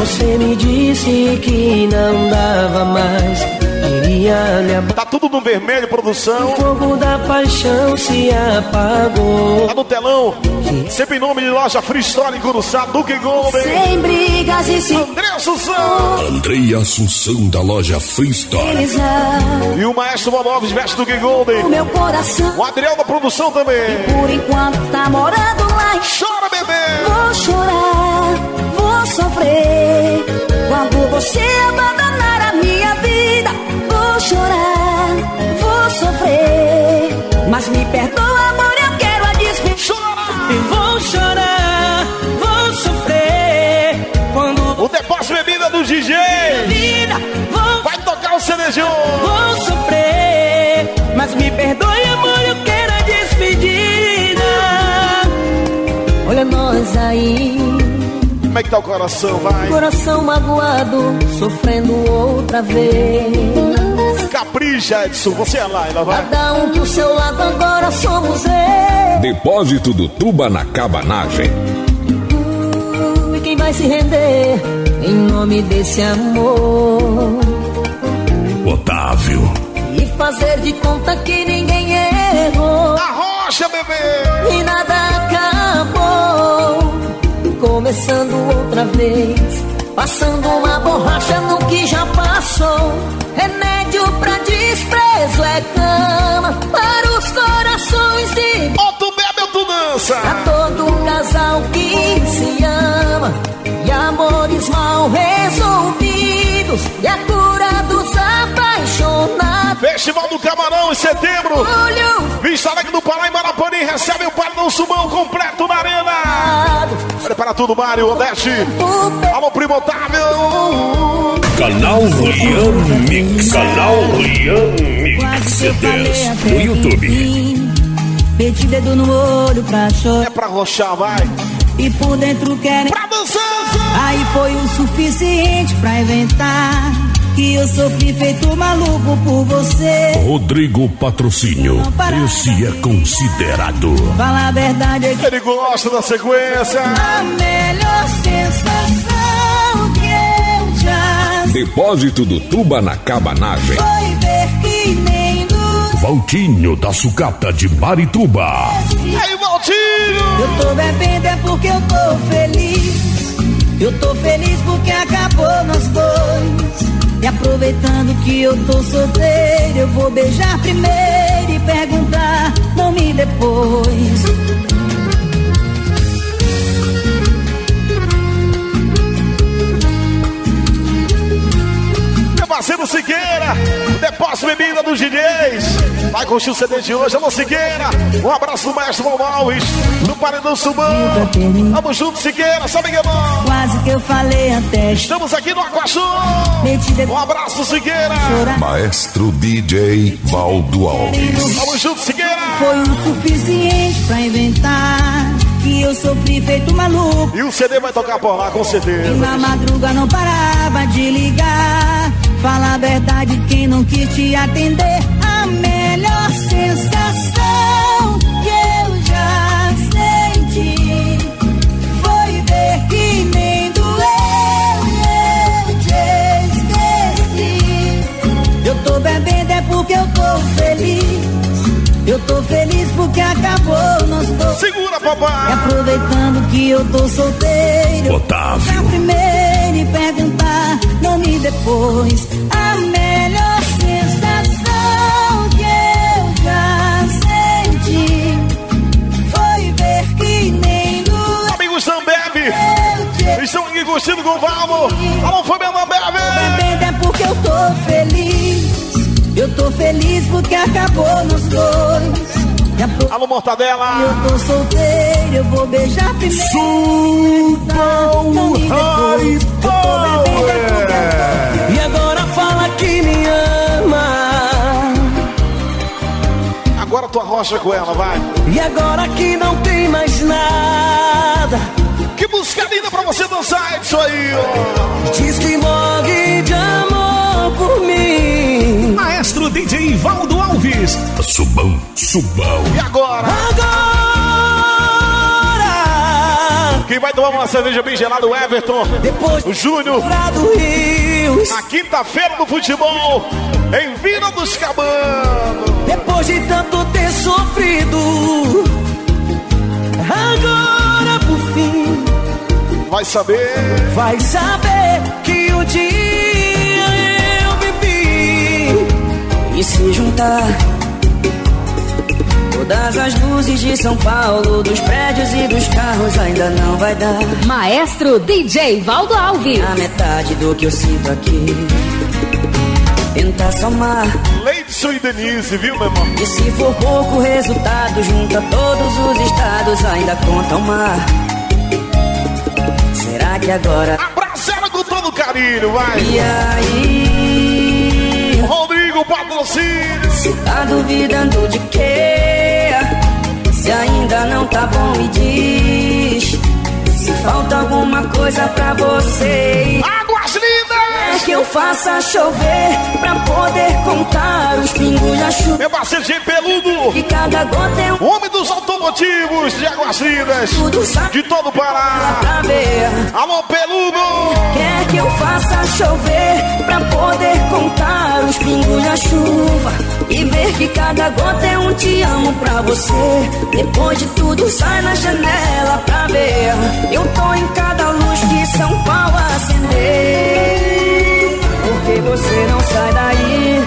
Você me disse que não dava mais. Tá tudo no vermelho, produção. O fogo da paixão se apagou. Tá no telão, sempre em nome de Loja Freestyle em Curuçá, do Gui Golden. Sem brigas e sem... André Assunção. André Assunção da Loja Freestyle. E o Maestro Valdo Alves veste do Gui Golden. O meu coração. O Adriel da produção também. E por enquanto tá morando lá. Chora, bebê. Vou chorar, vou sofrer. Quando você abandonar a minha vida. Vou chorar, vou sofrer, mas me perdoa, amor, eu quero a despedida. Eu vou chorar, vou sofrer, quando... O depósito bebida do D J bebida, vou... vai tocar o Cerejão. Vou sofrer, mas me perdoe, amor, eu quero a despedida. Olha nós aí. Como é que tá o coração, vai? Coração magoado, sofrendo outra vez. Capricha, Edson, você é lá, ela vai. Cada um do seu lado, agora somos eu. Depósito do Tuba na Cabanagem. Uh, e quem vai se render em nome desse amor? Otávio. E fazer de conta que ninguém errou. A rocha, bebê! E nada acabou. Começando outra vez, passando uma borracha no que já passou. Remédio pra desprezo é cama para os corações de... Ou tu bebe ou tu dança. Pra todo casal que se ama, e amores mal resolvidos, e a cura dos apaixonados. Festival do Camarão em setembro. Olho. Vista Alegre do Pará e Marapani recebe o Paredão Subão completo na arena. Olha para tudo, Mário, Odeste. Alô, primo Otávio. Canal Rian Mix. Canal Rian Mix C dez no YouTube. Meti dedo no olho pra chorar. É pra rochar, vai. E por dentro querem pra dançar. Aí foi o suficiente pra inventar que eu sofri feito maluco por você. Rodrigo Patrocínio, esse é considerado. Fala a verdade é que ele gosta da sequência. A melhor sensação que eu já... Depósito do Tuba na Cabanagem. Foi ver que nem luz. Valtinho da Sucata de Marituba. Aí, Valtinho! Eu tô bebendo é porque eu tô feliz. Eu tô feliz porque acabou nós dois. E aproveitando que eu tô solteiro, eu vou beijar primeiro e perguntar nome depois. Meu parceiro Siqueira, depósito bebida dos D Js. Vai curtir o C D de hoje, alô Siqueira. Um abraço do Maestro Valdo Alves, do Paredão Subom. Vamos junto, Siqueira, sabe que é bom. Quase que eu falei até. Estamos aqui no Aguachão. Um abraço, Siqueira. Maestro D J Valdo Alves. Vamos junto, Siqueira. Foi o suficiente pra inventar que eu sofri feito maluco. E o C D vai tocar por lá, com certeza. E na madruga não parava de ligar. Fala a verdade, quem não quis te atender. A melhor sensação que eu já senti foi ver que nem doeu e eu te esqueci. Eu tô bebendo é porque eu tô feliz. Eu tô feliz porque acabou nós dois. Segura, papai. E aproveitando que eu tô solteiro, Otávio, primeiro e perguntar nome depois. A melhor sensação que eu já senti foi ver que nem luz. Amigos não bebe. Estão aqui curtindo com o Valvo. Alô, família não bebe. Bebendo é porque eu tô feliz. Eu tô feliz porque acabou nos dois. Alô, Mortadela. Eu tô solteiro, eu vou beijar primeiro. Subom High Power. E agora fala que me ama. Solta tua rocha com ela, vai. E agora que não tem mais nada. Que música linda pra você dançar, isso aí, ó. Diz que morre de amor por mim. Maestro D J Valdo Alves. Subão, subão. E agora? Agora. Quem vai tomar uma cerveja bem gelada, o Everton. Depois o Júnior. Na quinta-feira do futebol. Em Vila dos Cabanos. Depois de tanto ter sofrido, agora por fim vai saber, vai saber que um dia eu bebi. E se juntar todas as luzes de São Paulo, dos prédios e dos carros, ainda não vai dar. Maestro D J Valdo Alves. A metade do que eu sinto aqui. Tenta somar. Leidson e Denise, viu, meu irmão? E se for pouco resultado, junta todos os estados, ainda conta o mar. Será que agora. Abraça ela com todo carinho, vai! E aí? Rodrigo Patrocínio! Se tá duvidando de quê? Se ainda não tá bom, me diz. Se falta alguma coisa pra você. Águas Lindas! Que eu faça chover pra poder contar os pingos da chuva. Meu parceiro de peludo. E cada gota é um homem dos automotivos de Águas Lindas. De todo o Pará. Alô, peludo. Quer que eu faça chover pra poder contar os pingos da chuva. E ver que cada gota é um te amo pra você. Depois de tudo sai na janela pra ver. Eu tô em cada luz que São Paulo acender. Porque você não sai daí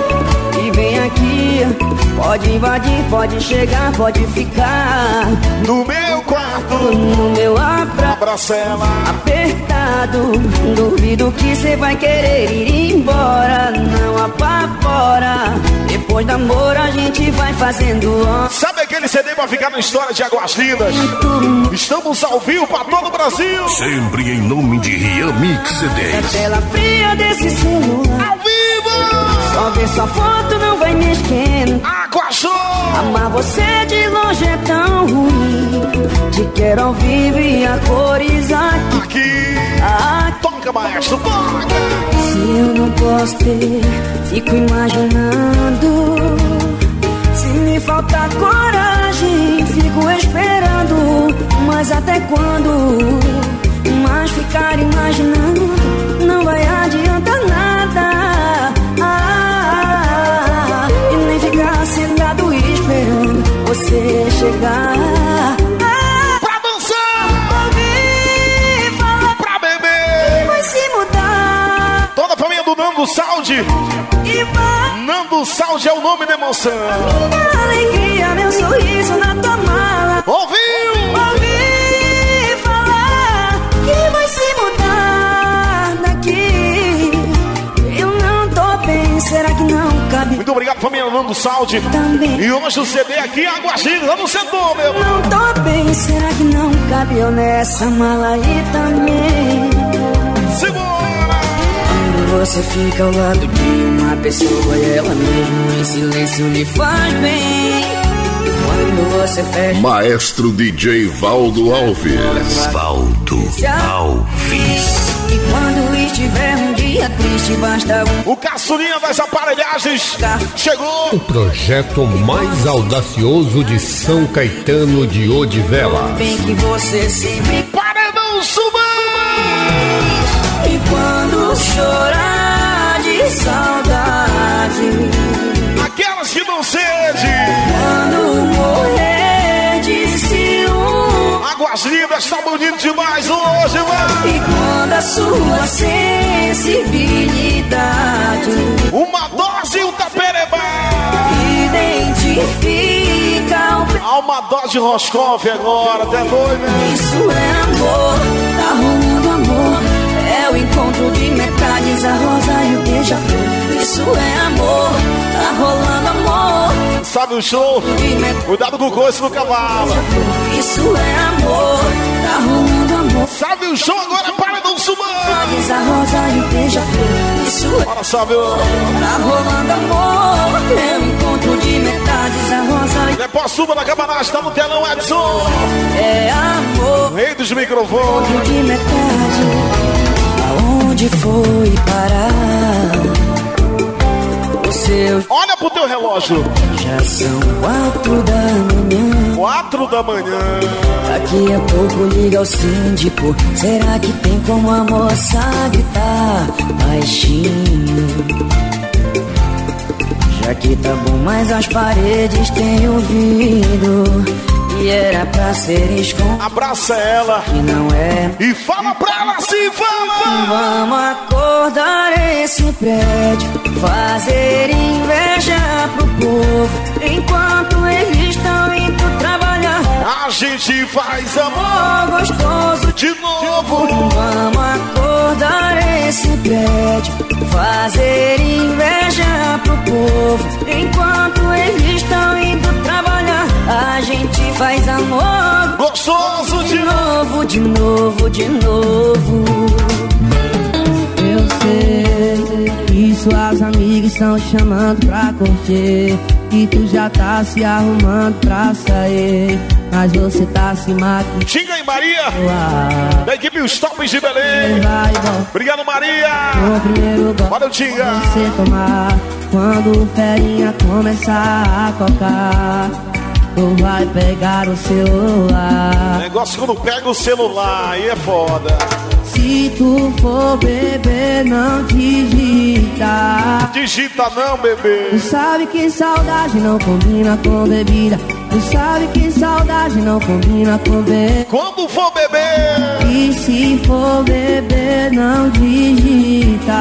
e vem aqui. Pode invadir, pode chegar, pode ficar. No meu quarto, no meu abra... abraço ela. Apertado, duvido que você vai querer ir embora. Não apavora. Depois do amor a gente vai fazendo on... Sabe aquele C D pra ficar na história de Águas Lindas? Estamos ao vivo pra todo o Brasil. Sempre em nome de Ryan Mix C dez. É tela fria desse celular. Ao vivo! Só ver sua foto não vai me esquentar. Aguachão! Amar você de longe é tão ruim. Te quero ao vivo e a cores aqui. Aqui! Ah, toca, maestro, toca! Se eu não posso ter, fico imaginando. Se me faltar coragem, fico esperando. Mas até quando? Mas ficar imaginando não vai adiantar nada. Ah, e nem ficar sentado esperando você chegar. Nando Saldi. Nando Saldi é o nome da emoção. Minha alegria, meu sorriso na tua mala. Ouviu? Ouvi falar que vai se mudar daqui. Eu não tô bem, será que não cabe? Muito obrigado, família Nando Saldi. Também. E hoje o C D aqui, Águas Lindas, lá no setor, meu. Não tô bem, será que não cabe eu nessa mala aí também? Simbora! Você fica ao lado de uma pessoa e ela mesmo em silêncio lhe faz bem. Quando você fecha... Maestro D J Valdo Alves. Valdo Alves. E quando estiver um dia triste, basta um... O caçulinha das aparelhagens chegou. O projeto mais audacioso de São Caetano de Oliveiras. Bem que você sempre... Paredão Subão! E quando chorar de saudade, aquelas que não sede. Quando morrer de ciúme, Águas Lindas tá bonito demais hoje, mano. E quando a sua sensibilidade, uma dose e um taperebá, identifica o... Há uma dose de Roscoff agora, até doido, né? Isso é amor, tá rolando amor. É o encontro de metades, a rosa e o beija-flor. Isso é amor, tá rolando amor. Sabe o show? Cuidado com o coice no cavalo. Isso é amor, tá rolando amor. Sabe o show agora, Paredão Subom? A rosa e o beija-flor. Isso é amor, tá rolando amor. É o encontro de metades, a rosa e o beija-flor. Depósito Suba na Cabanagem, está no telão, Edson. É amor. Rei dos microfones. De metade, aonde foi parar? O seu... Olha pro teu relógio. Já são quatro da manhã. Quatro da manhã. Daqui a pouco liga ao síndico. Será que tem como a moça gritar baixinho? Já que tá bom, mas as paredes têm ouvido. E era pra ser escondido. Abraça ela. Que não é. E fala pra ela se fala. Vamos acordar esse prédio. Fazer inveja pro povo. Enquanto eles estão indo trabalhar. A gente faz amor gostoso de novo. Vamos acordar esse prédio. Fazer inveja pro povo. Enquanto eles estão indo trabalhar. A gente faz amor gostoso de novo, de novo, de novo. Eu sei que suas amigas estão te chamando pra curtir. E tu já tá se arrumando pra sair. Mas você tá se maquiando. Xinga aí, Maria! Da equipe Os Tops de Belém! Obrigado, Maria! Olha o Tinga! Quando o ferinha começar a tocar, tu vai pegar o celular. Negócio quando pega o celular, aí é foda. Se tu for beber, não digita. Digita não, bebê. Tu sabe que saudade não combina com bebida. Tu sabe que saudade não combina com bebida. Quando for beber. E se for beber, não digita.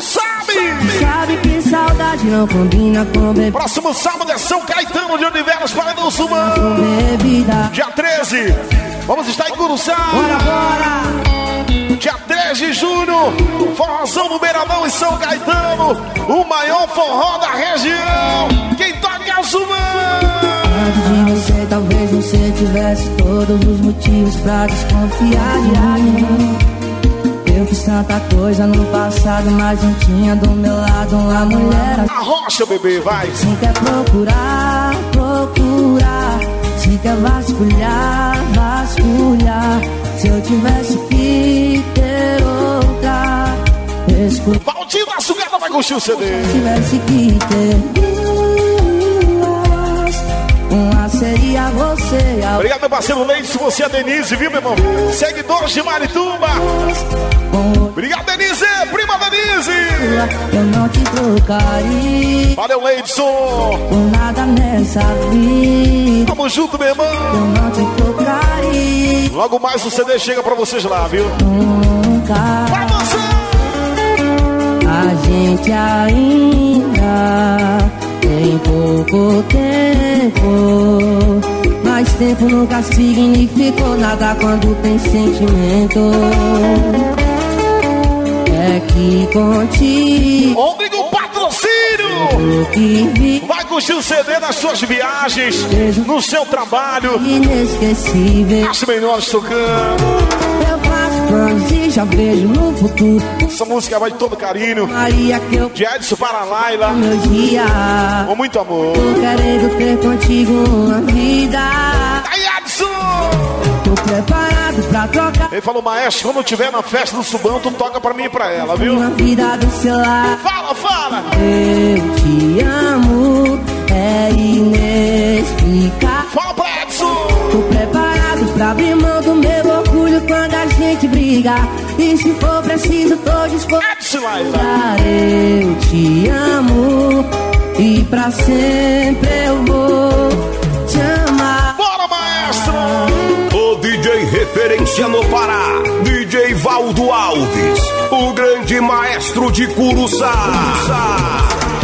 Sabe! Tu sabe que saudade não combina com bebida. Próximo sábado é São Caetano de Oliveiras, Paredão Subom. Dia treze, vamos estar em Curuçá. Bora, bora. Dia dez de junho, forrozão no Beirão e São Caetano, o maior forró da região. Quem toca é o Subom. Antes de você, talvez você tivesse todos os motivos pra desconfiar de mim. Eu fiz tanta coisa no passado, mas não tinha do meu lado uma mulher. A rocha, bebê, vai! Se quer procurar, procurar. Se quer vasculhar, vasculhar. Se eu tivesse que ter outra. Valtinho da Sucata vai curtir o C D. Se eu tivesse que ter duas, uma seria você. A... Obrigado, meu parceiro Leite. Se você é Denise, viu, meu irmão? Seguidores de Marituba. Obrigado, Denise! Prima Denise! Eu não te trocaria. Valeu, Leidson! Por nada nessa vida. Tamo junto, meu irmão! Eu não te trocaria. Logo mais o C D chega pra vocês lá, viu? Nunca. Pra você! A gente ainda tem pouco tempo. Mas tempo nunca significou nada quando tem sentimento. É que contigo. Obriga o patrocínio! Vai curtir o C D nas suas viagens, no seu trabalho. Inesquecível. As melhores tocando. Eu faço planos e já vejo no futuro. Essa música vai de todo carinho. Maria que eu. De Edson para Laila. Meu dia. Com muito amor. Tô querendo ter contigo uma vida. Aí, Edson! Tô preparado pra trocar. Ele falou, maestro, quando eu tiver na festa do Subão, tu toca pra mim e pra ela, viu? Na vida do celular. Fala, fala! Eu te amo, é inexplicável. Fala pra Edson! Tô preparado pra abrir mão do meu orgulho quando a gente briga. E se for preciso, tô disposto. Edson, eu te amo e pra sempre eu vou te amar. Bora, maestro! D J referência no Pará, D J Valdo Alves, o grande maestro de Curuçá.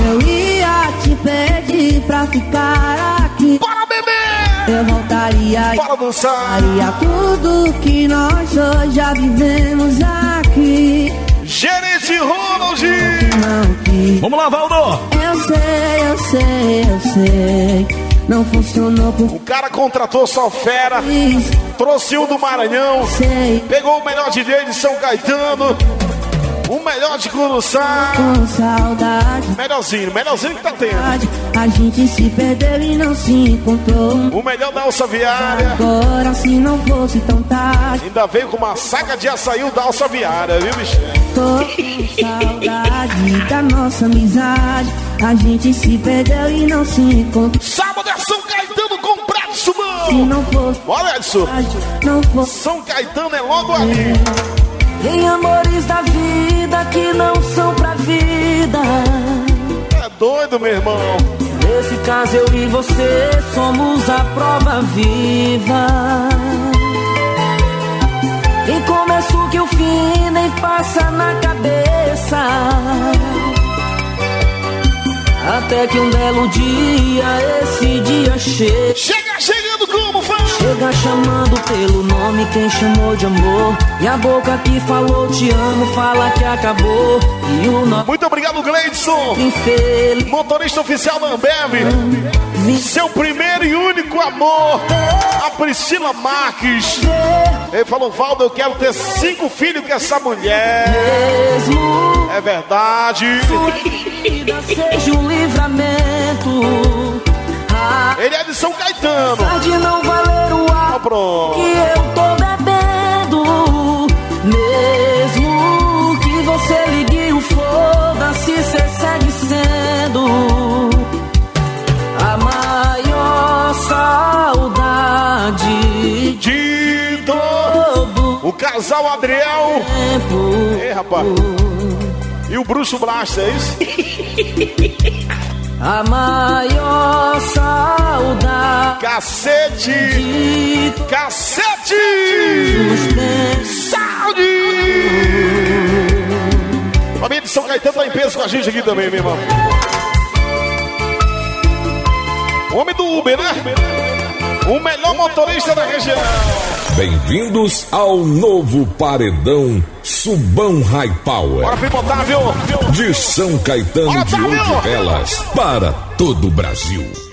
Eu ia te pedir pra ficar aqui. Bora, bebê! Eu voltaria. Bora dançar. Faria tudo que nós hoje já vivemos aqui. Gerente Ronald! Vamos lá, Valdo! Eu sei, eu sei, eu sei. Não funcionou. O cara contratou só fera. Trouxe um do Maranhão. Pegou o melhor D J de São Caetano. O melhor de Curuçá. Com saudade. Melhorzinho, melhorzinho que tá tendo. A gente se perdeu e não se encontrou. O melhor da Alça Viária. Agora se não fosse tão tarde. Ainda veio com uma saca de açaí da Alça Viária, viu, bicho? Tô com saudade da nossa amizade. A gente se perdeu e não se encontrou. Sábado é São Caetano com Braço, mano. Olha isso. São Caetano é logo ali. Tem amores da vida que não são pra vida. É doido, meu irmão. Nesse caso eu e você somos a prova viva. Tem começo que o fim nem passa na cabeça. Até que um belo dia, esse dia chega. Chega chegando como fã. Chega chamando pelo nome quem chamou de amor. E a boca que falou te amo fala que acabou. E o nosso... Muito obrigado, Gleidson. Infeliz. Motorista oficial da Ambev. Seu primeiro e único amor. A Priscila Marques. Ele falou, Valdo, eu quero ter cinco filhos com essa mulher. Mesmo é verdade. Seja um livramento. Ah, ele é de São Caetano. De não valer o ar oh, que eu tô bebendo. Mesmo que você ligue o foda-se, cê segue sendo a maior saudade de todo o casal Adriel. Tempo. Ei, rapaz. E o Bruxo Blast, é isso? A maior saudade. Cacete! Cacete! Saúde! Família de São Caetano tá em peso com a gente aqui também, meu irmão. Homem do Uber, né? O melhor motorista da região. Bem-vindos ao novo Paredão Subom High Power. Bora pipotar, viu? De São Caetano de Oliveiras para todo o Brasil.